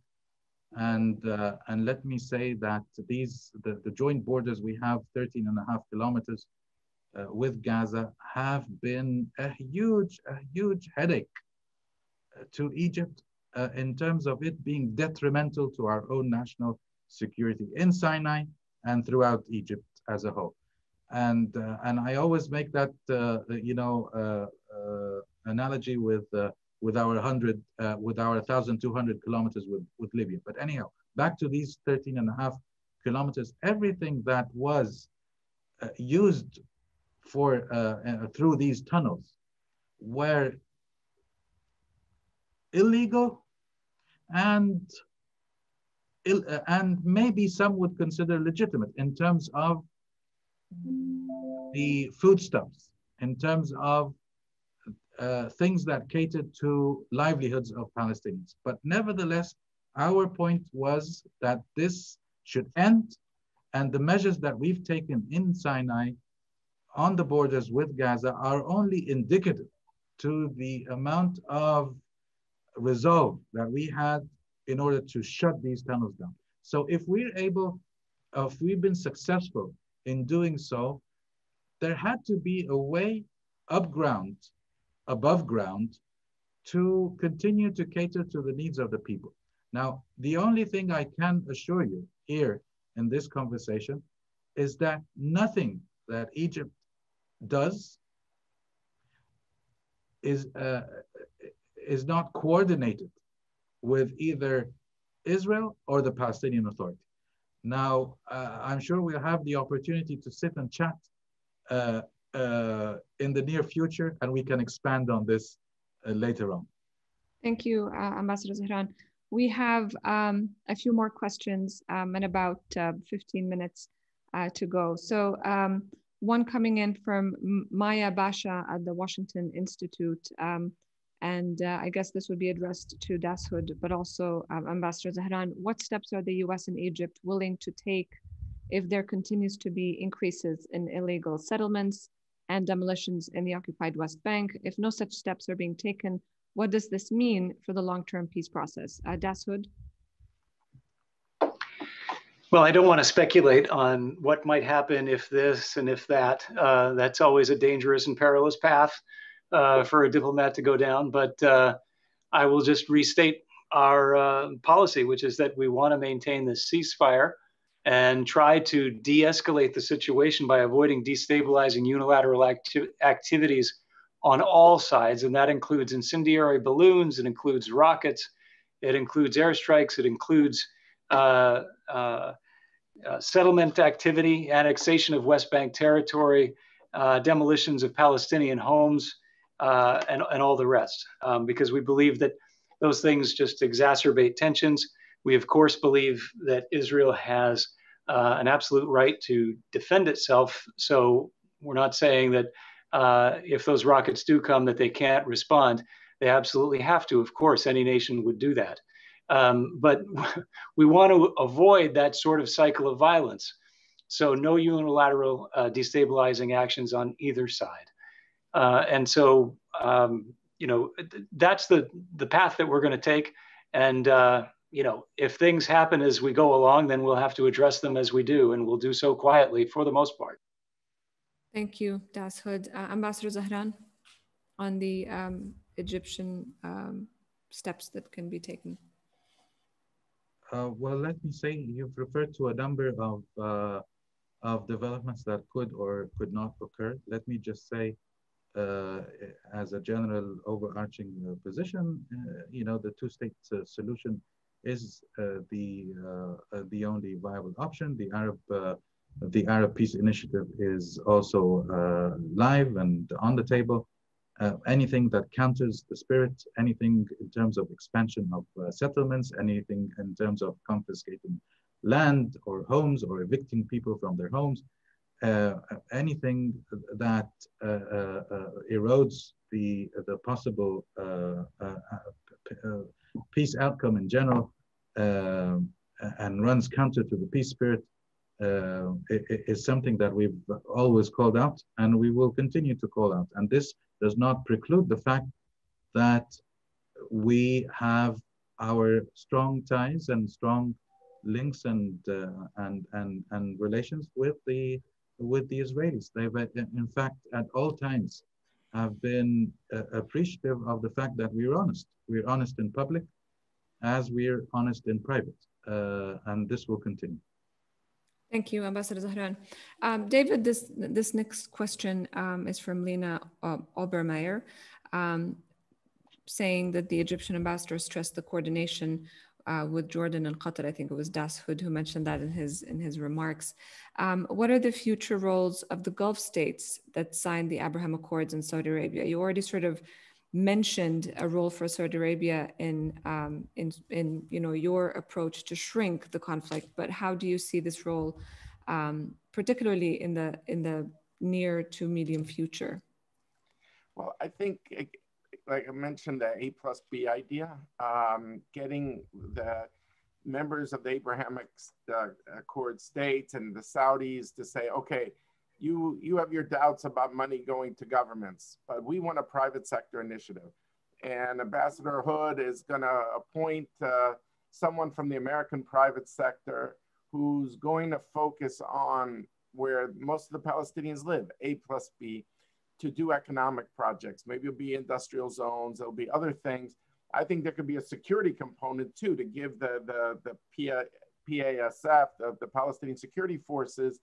and, uh, and let me say that these, the, the joint borders we have, thirteen and a half kilometers, Uh, with Gaza have been a huge, a huge headache to Egypt uh, in terms of it being detrimental to our own national security in Sinai and throughout Egypt as a whole. And uh, and I always make that uh, you know uh, uh, analogy with uh, with our hundred uh, with our one thousand two hundred kilometers with with Libya. But anyhow, back to these thirteen and a half kilometers. Everything that was uh, used for uh, uh, through these tunnels were illegal and ill, uh, and maybe some would consider legitimate in terms of the foodstuffs, in terms of uh, things that catered to livelihoods of Palestinians. But nevertheless, our point was that this should end, and the measures that we've taken in Sinai on the borders with Gaza are only indicative to the amount of resolve that we had in order to shut these tunnels down. So if we're able, uh, if we've been successful in doing so, there had to be a way up ground, above ground, to continue to cater to the needs of the people. Now, the only thing I can assure you here in this conversation is that nothing that Egypt does is, uh, is not coordinated with either Israel or the Palestinian Authority. Now, uh, I'm sure we'll have the opportunity to sit and chat uh, uh, in the near future, and we can expand on this uh, later on. Thank you, uh, Ambassador Zahran. We have um, a few more questions um, and about uh, fifteen minutes uh, to go. So um, one coming in from Maya Basha at the Washington Institute. Um, And uh, I guess this would be addressed to Das Hood, but also um, Ambassador Zahran. What steps are the U S and Egypt willing to take if there continues to be increases in illegal settlements and demolitions in the occupied West Bank? If no such steps are being taken, what does this mean for the long-term peace process? Uh, Das Hood? Well, I don't want to speculate on what might happen if this and if that. Uh, that's always a dangerous and perilous path Uh, for a diplomat to go down, but uh, I will just restate our uh, policy, which is that we want to maintain the ceasefire and try to de-escalate the situation by avoiding destabilizing unilateral acti activities on all sides, and that includes incendiary balloons, it includes rockets, it includes airstrikes, it includes uh, uh, uh, settlement activity, annexation of West Bank territory, uh, demolitions of Palestinian homes, Uh, and, and all the rest, um, because we believe that those things just exacerbate tensions. We, of course, believe that Israel has uh, an absolute right to defend itself. So we're not saying that uh, if those rockets do come that they can't respond. They absolutely have to. Of course, any nation would do that. Um, but we want to avoid that sort of cycle of violence. So no unilateral uh, destabilizing actions on either side. Uh, and so, um, you know, that's the, the path that we're going to take. And, uh, you know, if things happen as we go along, then we'll have to address them as we do. And we'll do so quietly for the most part. Thank you, Das Hood. Uh, Ambassador Zahran, on the um, Egyptian um, steps that can be taken. Uh, well, let me say you've referred to a number of, uh, of developments that could or could not occur. Let me just say, Uh, as a general overarching uh, position, uh, you know, the two-state uh, solution is uh, the uh, uh, the only viable option. The Arab uh, the Arab Peace Initiative is also uh, live and on the table. Uh, anything that counters the spirit, anything in terms of expansion of uh, settlements, anything in terms of confiscating land or homes or evicting people from their homes, Uh, anything that uh, uh, erodes the the possible uh, uh, uh, peace outcome in general uh, and runs counter to the peace spirit uh, is something that we've always called out, and we will continue to call out. And this does not preclude the fact that we have our strong ties and strong links and uh, and and and relations with the. with the Israelis. They've, in fact, at all times have been uh, appreciative of the fact that we're honest. We're honest in public as we're honest in private. Uh, and this will continue. Thank you, Ambassador Zahran. Um, David, this, this next question um, is from Lena uh, Obermeyer, um, saying that the Egyptian ambassador stressed the coordination Uh, with Jordan and Qatar. I think it was Das Hood who mentioned that in his in his remarks. Um, what are the future roles of the Gulf states that signed the Abraham Accords in Saudi Arabia? You already sort of mentioned a role for Saudi Arabia in um, in in you know your approach to shrink the conflict, but how do you see this role, um, particularly in the in the near to medium future? Well, I think. It Like I mentioned, the A plus B idea, um, getting the members of the Abraham Accord states and the Saudis to say, okay, you, you have your doubts about money going to governments, but we want a private sector initiative. And Ambassador Hood is gonna appoint uh, someone from the American private sector who's going to focus on where most of the Palestinians live, A plus B, to do economic projects. Maybe it'll be industrial zones, there'll be other things. I think there could be a security component too, to give the, the, the P A S F, the, the Palestinian Security Forces,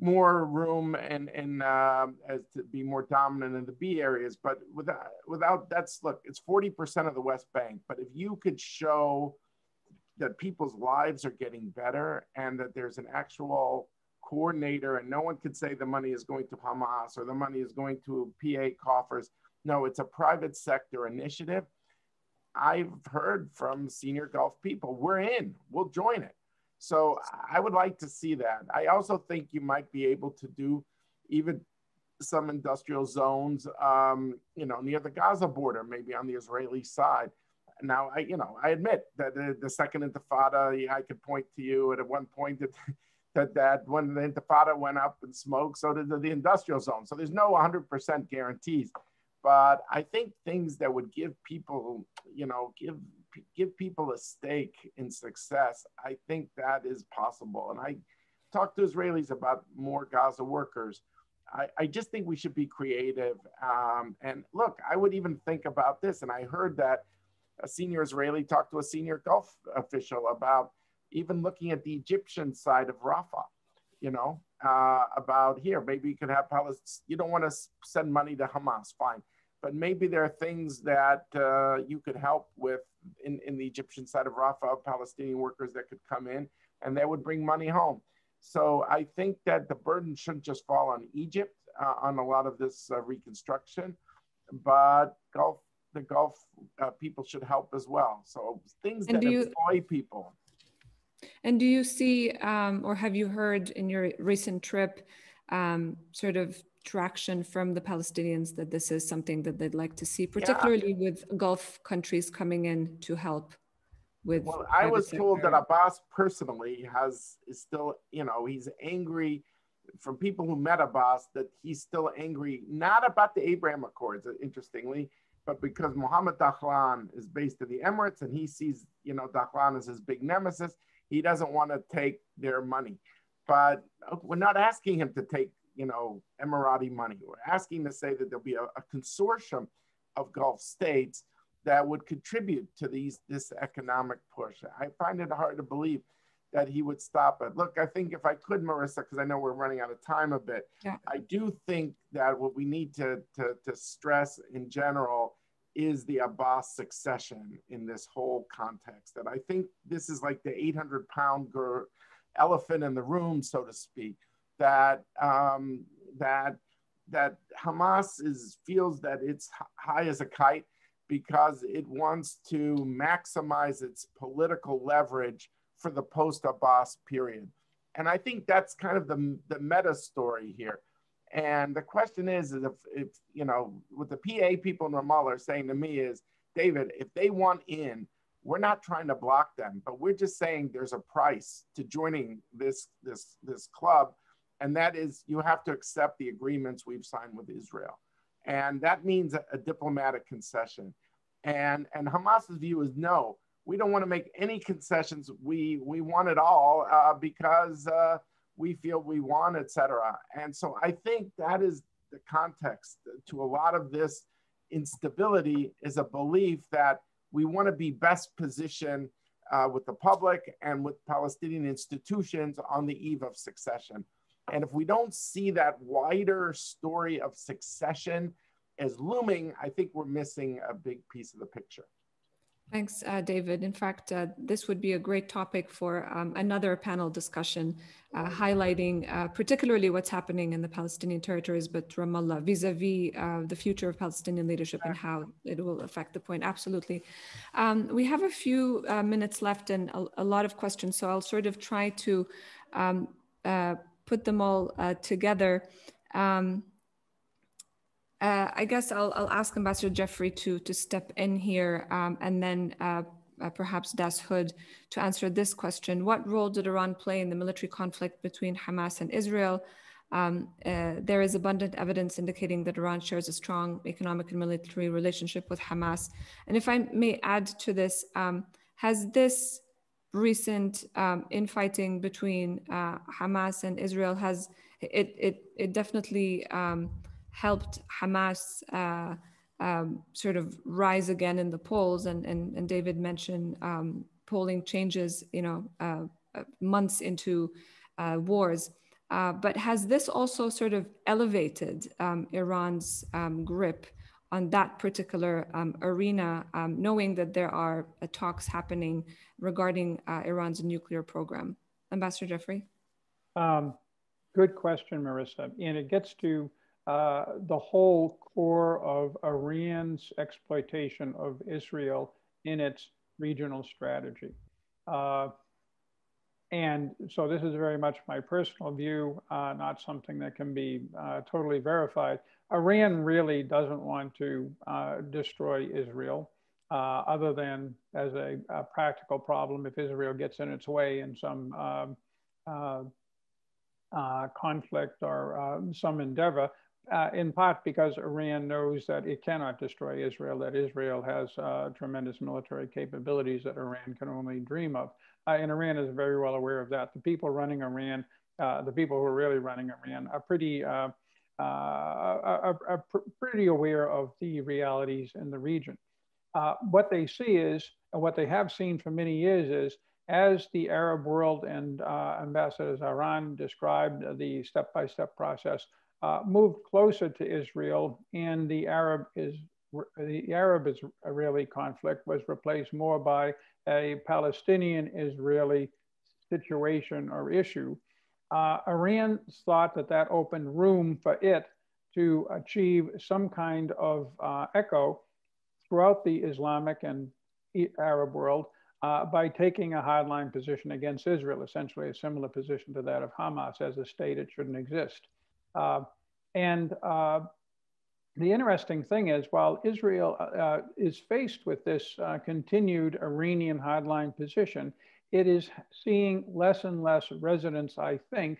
more room and, and uh, as to be more dominant in the B areas. But without, without that's, look, it's forty percent of the West Bank. But if you could show that people's lives are getting better and that there's an actual coordinator and no one could say the money is going to Hamas or the money is going to P A coffers. No, it's a private sector initiative. I've heard from senior Gulf people, we're in, we'll join it. So I would like to see that. I also think you might be able to do even some industrial zones, um, you know, near the Gaza border, maybe on the Israeli side. Now, I, you know, I admit that the, the second Intifada, I could point to you at one point that, that, that when the Intifada went up in smoke, so did the, the industrial zone. So there's no one hundred percent guarantees. But I think things that would give people, you know, give give people a stake in success, I think that is possible. And I talk to Israelis about more Gaza workers. I, I just think we should be creative. Um, and look, I would even think about this. And I heard that a senior Israeli talked to a senior Gulf official about even looking at the Egyptian side of Rafah, you know, uh, about here, maybe you could have Palestinians, you don't want to send money to Hamas, fine. But maybe there are things that uh, you could help with in, in the Egyptian side of Rafah, Palestinian workers that could come in and that would bring money home. So I think that the burden shouldn't just fall on Egypt uh, on a lot of this uh, reconstruction, but Gulf, the Gulf uh, people should help as well. So things and that employ people. And do you see, um, or have you heard in your recent trip, um, sort of traction from the Palestinians that this is something that they'd like to see, particularly yeah. with Gulf countries coming in to help with? Well, I was told that Abbas personally has, is still, you know, he's angry from people who met Abbas that he's still angry, not about the Abraham Accords, interestingly, but because Mohammed Dahlan is based in the Emirates and he sees, you know, Dahlan as his big nemesis. He doesn't want to take their money, but we're not asking him to take, you know, Emirati money. We're asking to say that there'll be a, a consortium of Gulf states that would contribute to these, this economic push. I find it hard to believe that he would stop it. Look, I think if I could, Marissa, because I know we're running out of time a bit, yeah. I do think that what we need to, to, to stress in general is the Abbas succession in this whole context. And I think this is like the eight hundred pound girl, elephant in the room, so to speak, that um, that that Hamas is, feels that it's high as a kite because it wants to maximize its political leverage for the post-Abbas period. And I think that's kind of the, the meta story here. And the question is, is if, if, you know, what the P A people in Ramallah are saying to me is, David, if they want in, we're not trying to block them, but we're just saying there's a price to joining this, this, this club. And that is, you have to accept the agreements we've signed with Israel. And that means a, a diplomatic concession. And, and Hamas's view is, no, we don't want to make any concessions. We, we want it all uh, because, uh, we feel we want, et cetera. And so I think that is the context to a lot of this instability, is a belief that we want to be best positioned uh, with the public and with Palestinian institutions on the eve of succession. And if we don't see that wider story of succession as looming, I think we're missing a big piece of the picture. Thanks, uh, David. In fact, uh, this would be a great topic for um, another panel discussion, uh, highlighting uh, particularly what's happening in the Palestinian territories, but Ramallah vis-a-vis uh, the future of Palestinian leadership and how it will affect the point. Absolutely. Um, we have a few uh, minutes left and a, a lot of questions, so I'll sort of try to um, uh, put them all uh, together. Um, Uh, I guess I'll, I'll ask Ambassador Jeffrey to, to step in here um, and then uh, uh, perhaps Das Hood to answer this question. What role did Iran play in the military conflict between Hamas and Israel? Um, uh, there is abundant evidence indicating that Iran shares a strong economic and military relationship with Hamas. And if I may add to this, um, has this recent um, infighting between uh, Hamas and Israel, has it, it, it definitely um, helped Hamas uh, um, sort of rise again in the polls? And, and, and David mentioned um, polling changes, you know, uh, months into uh, wars. Uh, but has this also sort of elevated um, Iran's um, grip on that particular um, arena, um, knowing that there are uh, talks happening regarding uh, Iran's nuclear program? Ambassador Jeffrey? Um, good question, Marissa. And it gets to uh, the whole core of Iran's exploitation of Israel in its regional strategy. Uh, And so this is very much my personal view, uh, not something that can be uh, totally verified. Iran really doesn't want to uh, destroy Israel, uh, other than as a, a practical problem if Israel gets in its way in some um, uh, uh, conflict or uh, some endeavor, uh, in part because Iran knows that it cannot destroy Israel, that Israel has uh, tremendous military capabilities that Iran can only dream of. Uh, and Iran is very well aware of that. The people running Iran, uh, the people who are really running Iran, are pretty, uh, uh, are, are pr pretty aware of the realities in the region. Uh, what they see is, and what they have seen for many years is, as the Arab world and uh, Ambassador Zahran described the step-by-step process, uh, moved closer to Israel, and the Arab is the Arab-Israeli conflict was replaced more by a Palestinian-Israeli situation or issue. Uh, Iran thought that that opened room for it to achieve some kind of uh, echo throughout the Islamic and Arab world uh, by taking a hardline position against Israel, essentially a similar position to that of Hamas. As a state, it shouldn't exist. Uh, and uh, The interesting thing is, while Israel uh, is faced with this uh, continued Iranian hardline position, it is seeing less and less resonance, I think,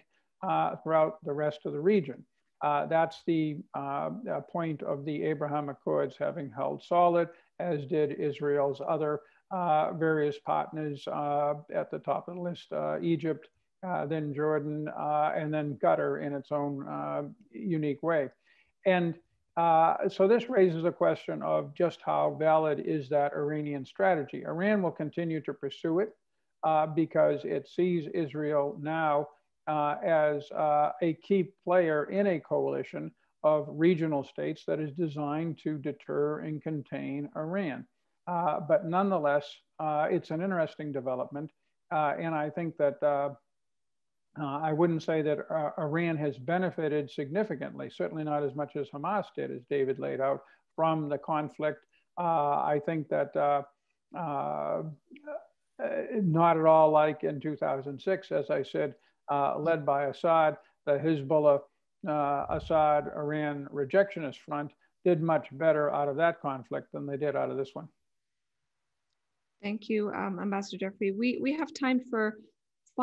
uh, throughout the rest of the region. Uh, that's the uh, point of the Abraham Accords having held solid, as did Israel's other uh, various partners uh, at the top of the list, uh, Egypt, uh, then Jordan, uh, and then Qatar in its own uh, unique way. And Uh, so this raises a question of just how valid is that Iranian strategy. Iran will continue to pursue it uh, because it sees Israel now uh, as uh, a key player in a coalition of regional states that is designed to deter and contain Iran. Uh, but nonetheless, uh, it's an interesting development. Uh, and I think that uh, Uh, I wouldn't say that uh, Iran has benefited significantly, certainly not as much as Hamas did, as David laid out, from the conflict. Uh, I think that uh, uh, not at all like in two thousand six, as I said, uh, led by Assad, the Hezbollah, uh, Assad, Iran rejectionist front did much better out of that conflict than they did out of this one. Thank you, um, Ambassador Jeffrey. We, we have time for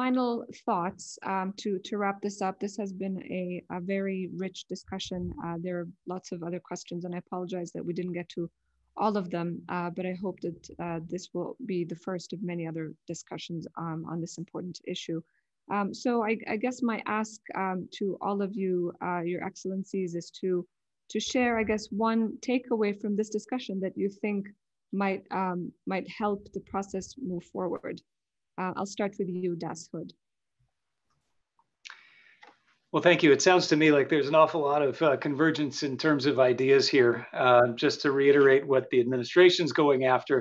final thoughts um, to, to wrap this up. This has been a, a very rich discussion. Uh, there are lots of other questions, and I apologize that we didn't get to all of them, uh, but I hope that uh, this will be the first of many other discussions um, on this important issue. Um, so I, I guess my ask um, to all of you, uh, Your Excellencies, is to, to share, I guess, one takeaway from this discussion that you think might, um, might help the process move forward. Uh, I'll start with you, Motaz Hood. Well, thank you. It sounds to me like there's an awful lot of uh, convergence in terms of ideas here. Uh, just to reiterate what the administration's going after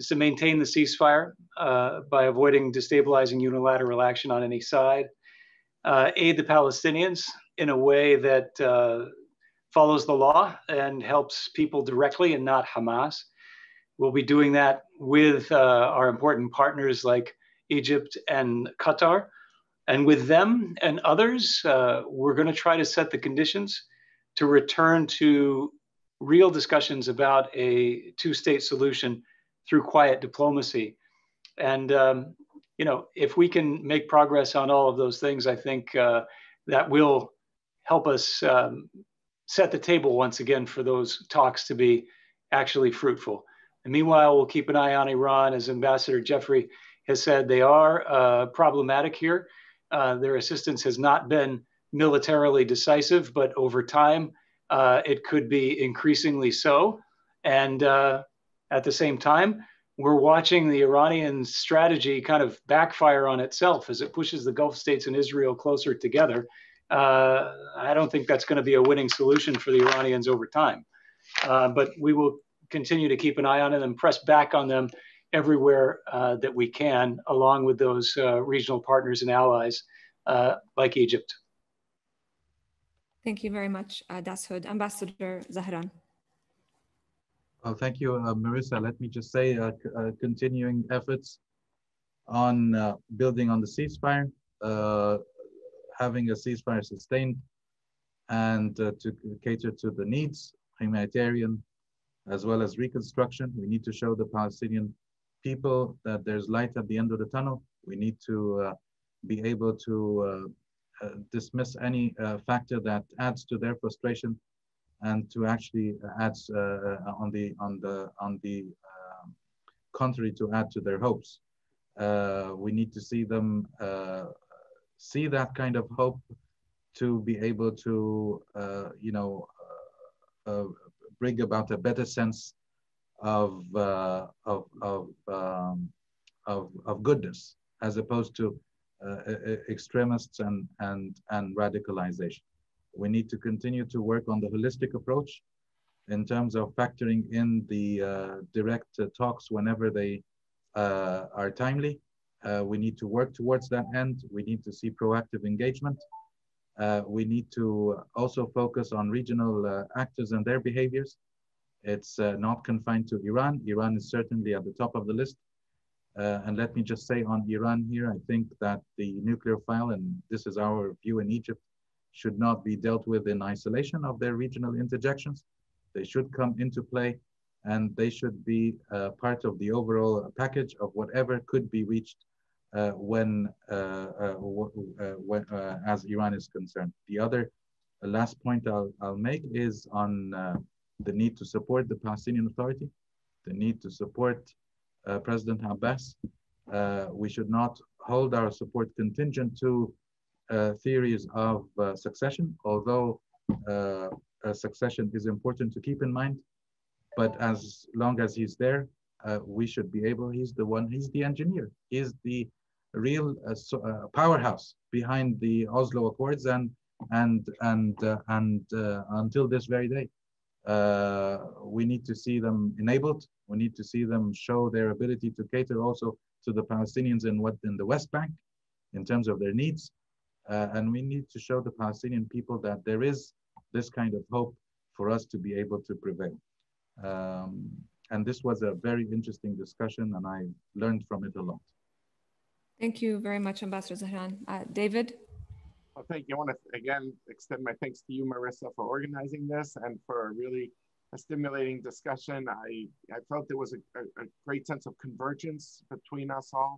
is to maintain the ceasefire uh, by avoiding destabilizing unilateral action on any side, uh, aid the Palestinians in a way that uh, follows the law and helps people directly and not Hamas. We'll be doing that with uh, our important partners like Egypt and Qatar. And with them and others, uh, we're going to try to set the conditions to return to real discussions about a two-state solution through quiet diplomacy. And, um, you know, if we can make progress on all of those things, I think uh, that will help us um, set the table once again for those talks to be actually fruitful. And meanwhile, we'll keep an eye on Iran. As Ambassador Jeffrey has said, they are uh, problematic here. Uh, their assistance has not been militarily decisive, but over time, uh, it could be increasingly so. And uh, at the same time, we're watching the Iranian strategy kind of backfire on itself as it pushes the Gulf states and Israel closer together. Uh, I don't think that's going to be a winning solution for the Iranians over time. Uh, but we will continue to keep an eye on it and press back on them everywhere uh, that we can, along with those uh, regional partners and allies uh, like Egypt. Thank you very much, uh, Dasoud. Ambassador Zahran. Uh, thank you, uh, Marissa. Let me just say, uh, uh, continuing efforts on uh, building on the ceasefire, uh, having a ceasefire sustained, and uh, to cater to the needs, humanitarian, as well as reconstruction. We need to show the Palestinian people that there's light at the end of the tunnel. We need to uh, be able to uh, uh, dismiss any uh, factor that adds to their frustration, and to actually add uh, on the on the on the uh, contrary, to add to their hopes. Uh, we need to see them uh, see that kind of hope to be able to uh, you know uh, uh, bring about a better sense of uh, of of, um, of of goodness, as opposed to uh, extremists and and and radicalization. We need to continue to work on the holistic approach in terms of factoring in the uh, direct uh, talks whenever they uh, are timely. Uh, we need to work towards that end. We need to see proactive engagement. Uh, we need to also focus on regional uh, actors and their behaviors. It's uh, not confined to Iran. Iran is certainly at the top of the list. Uh, and let me just say on Iran here, I think that the nuclear file, and this is our view in Egypt, should not be dealt with in isolation of their regional interjections. They should come into play, and they should be uh, part of the overall package of whatever could be reached uh, when, uh, uh, uh, when uh, as Iran is concerned. The other uh, last point I'll, I'll make is on uh, the need to support the Palestinian Authority, the need to support uh, President Abbas. Uh, we should not hold our support contingent to Uh, theories of uh, succession, although uh, uh, succession is important to keep in mind. But as long as he's there, uh, we should be able, he's the one, he's the engineer, he's the real uh, so, uh, powerhouse behind the Oslo Accords, and and and uh, and uh, until this very day. Uh, we need to see them enabled. We need to see them show their ability to cater also to the Palestinians in what in the West Bank in terms of their needs. Uh, and we need to show the Palestinian people that there is this kind of hope for us to be able to prevail. Um, and this was a very interesting discussion, and I learned from it a lot. Thank you very much, Ambassador Zahran. Uh, David? Well, thank you. I want to, again, extend my thanks to you, Marissa, for organizing this and for really a stimulating discussion. I, I felt there was a, a, a great sense of convergence between us all.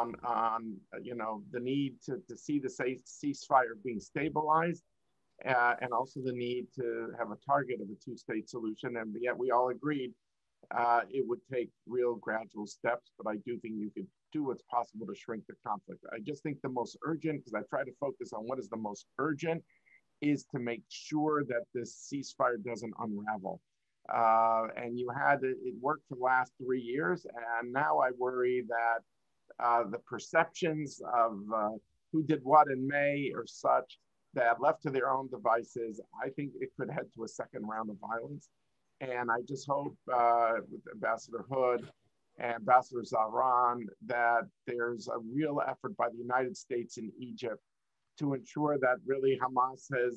On, on, you know, the need to, to see the ceasefire being stabilized, uh, and also the need to have a target of a two-state solution. And yet we all agreed uh, it would take real gradual steps, but I do think you could do what's possible to shrink the conflict. I just think the most urgent, because I try to focus on what is the most urgent, is to make sure that this ceasefire doesn't unravel. Uh, and you had, it worked for the last three years, and now I worry that Uh, the perceptions of uh, who did what in May or such, that left to their own devices, I think it could head to a second round of violence. And I just hope uh, with Ambassador Hood and Ambassador Zahran that there's a real effort by the United States and Egypt to ensure that really Hamas has,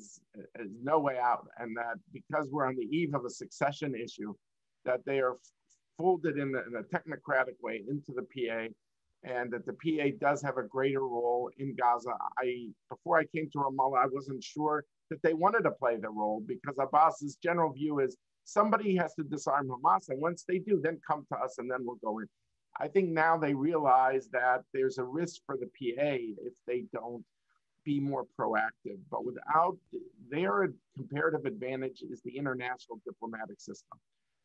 has no way out, and that because we're on the eve of a succession issue, that they are folded in, the, in a technocratic way into the P A, and that the P A does have a greater role in Gaza. I, before I came to Ramallah, I wasn't sure that they wanted to play the role, because Abbas's general view is somebody has to disarm Hamas, and once they do, then come to us and then we'll go in. I think now they realize that there's a risk for the P A if they don't be more proactive, but without their comparative advantage is the international diplomatic system,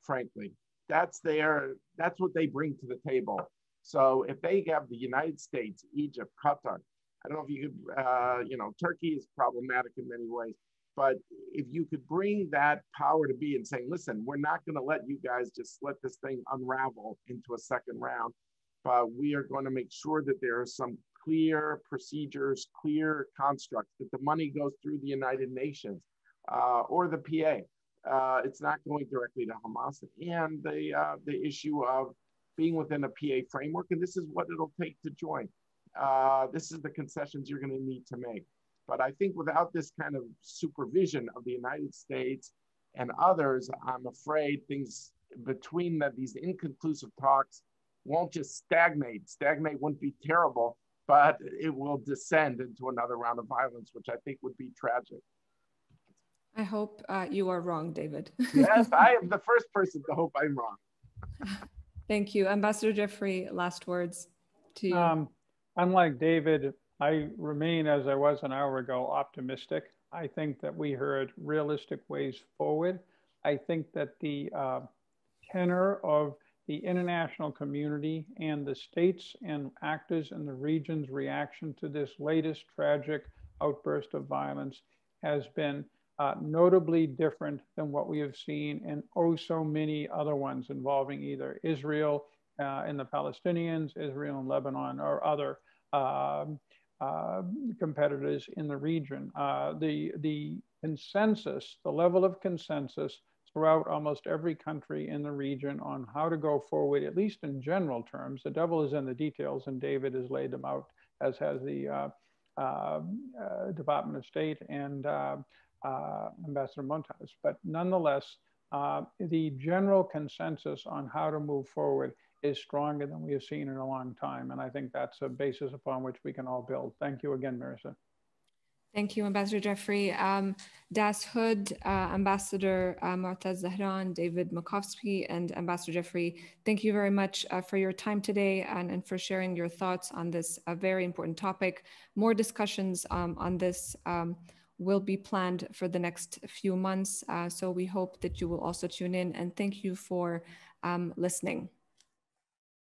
frankly. That's their, that's what they bring to the table. So if they have the United States, Egypt, Qatar, I don't know if you could, uh, you know, Turkey is problematic in many ways, but if you could bring that power to be and saying, listen, we're not going to let you guys just let this thing unravel into a second round, but we are going to make sure that there are some clear procedures, clear constructs, that the money goes through the United Nations uh, or the P A. Uh, it's not going directly to Hamas. And the, uh, the issue of being within a P A framework, and this is what it'll take to join. Uh, this is the concessions you're going to need to make. But I think without this kind of supervision of the United States and others, I'm afraid things between the, these inconclusive talks won't just stagnate. Stagnate wouldn't be terrible, but it will descend into another round of violence, which I think would be tragic. I hope uh, you are wrong, David. Yes, I am the first person to hope I'm wrong. Thank you. Ambassador Jeffrey, last words to you. Um, Unlike David, I remain, as I was an hour ago, optimistic. I think that we heard realistic ways forward. I think that the uh, tenor of the international community and the states and actors in the region's reaction to this latest tragic outburst of violence has been uh, notably different than what we have seen in oh so many other ones involving either Israel Uh, in the Palestinians, Israel and Lebanon, or other uh, uh, competitors in the region. Uh, the, the consensus, the level of consensus throughout almost every country in the region on how to go forward, at least in general terms, the devil is in the details, and David has laid them out, as has the uh, uh, uh, Department of State and uh, uh, Ambassador Motaz. But nonetheless, uh, the general consensus on how to move forward is stronger than we have seen in a long time. And I think that's a basis upon which we can all build. Thank you again, Marissa. Thank you, Ambassador Jeffrey. Um, Das Hood, uh, Ambassador uh, Motaz Zahran, David Makovsky, and Ambassador Jeffrey, thank you very much uh, for your time today and, and for sharing your thoughts on this uh, very important topic. More discussions um, on this um, will be planned for the next few months. Uh, so we hope that you will also tune in, and thank you for um, listening.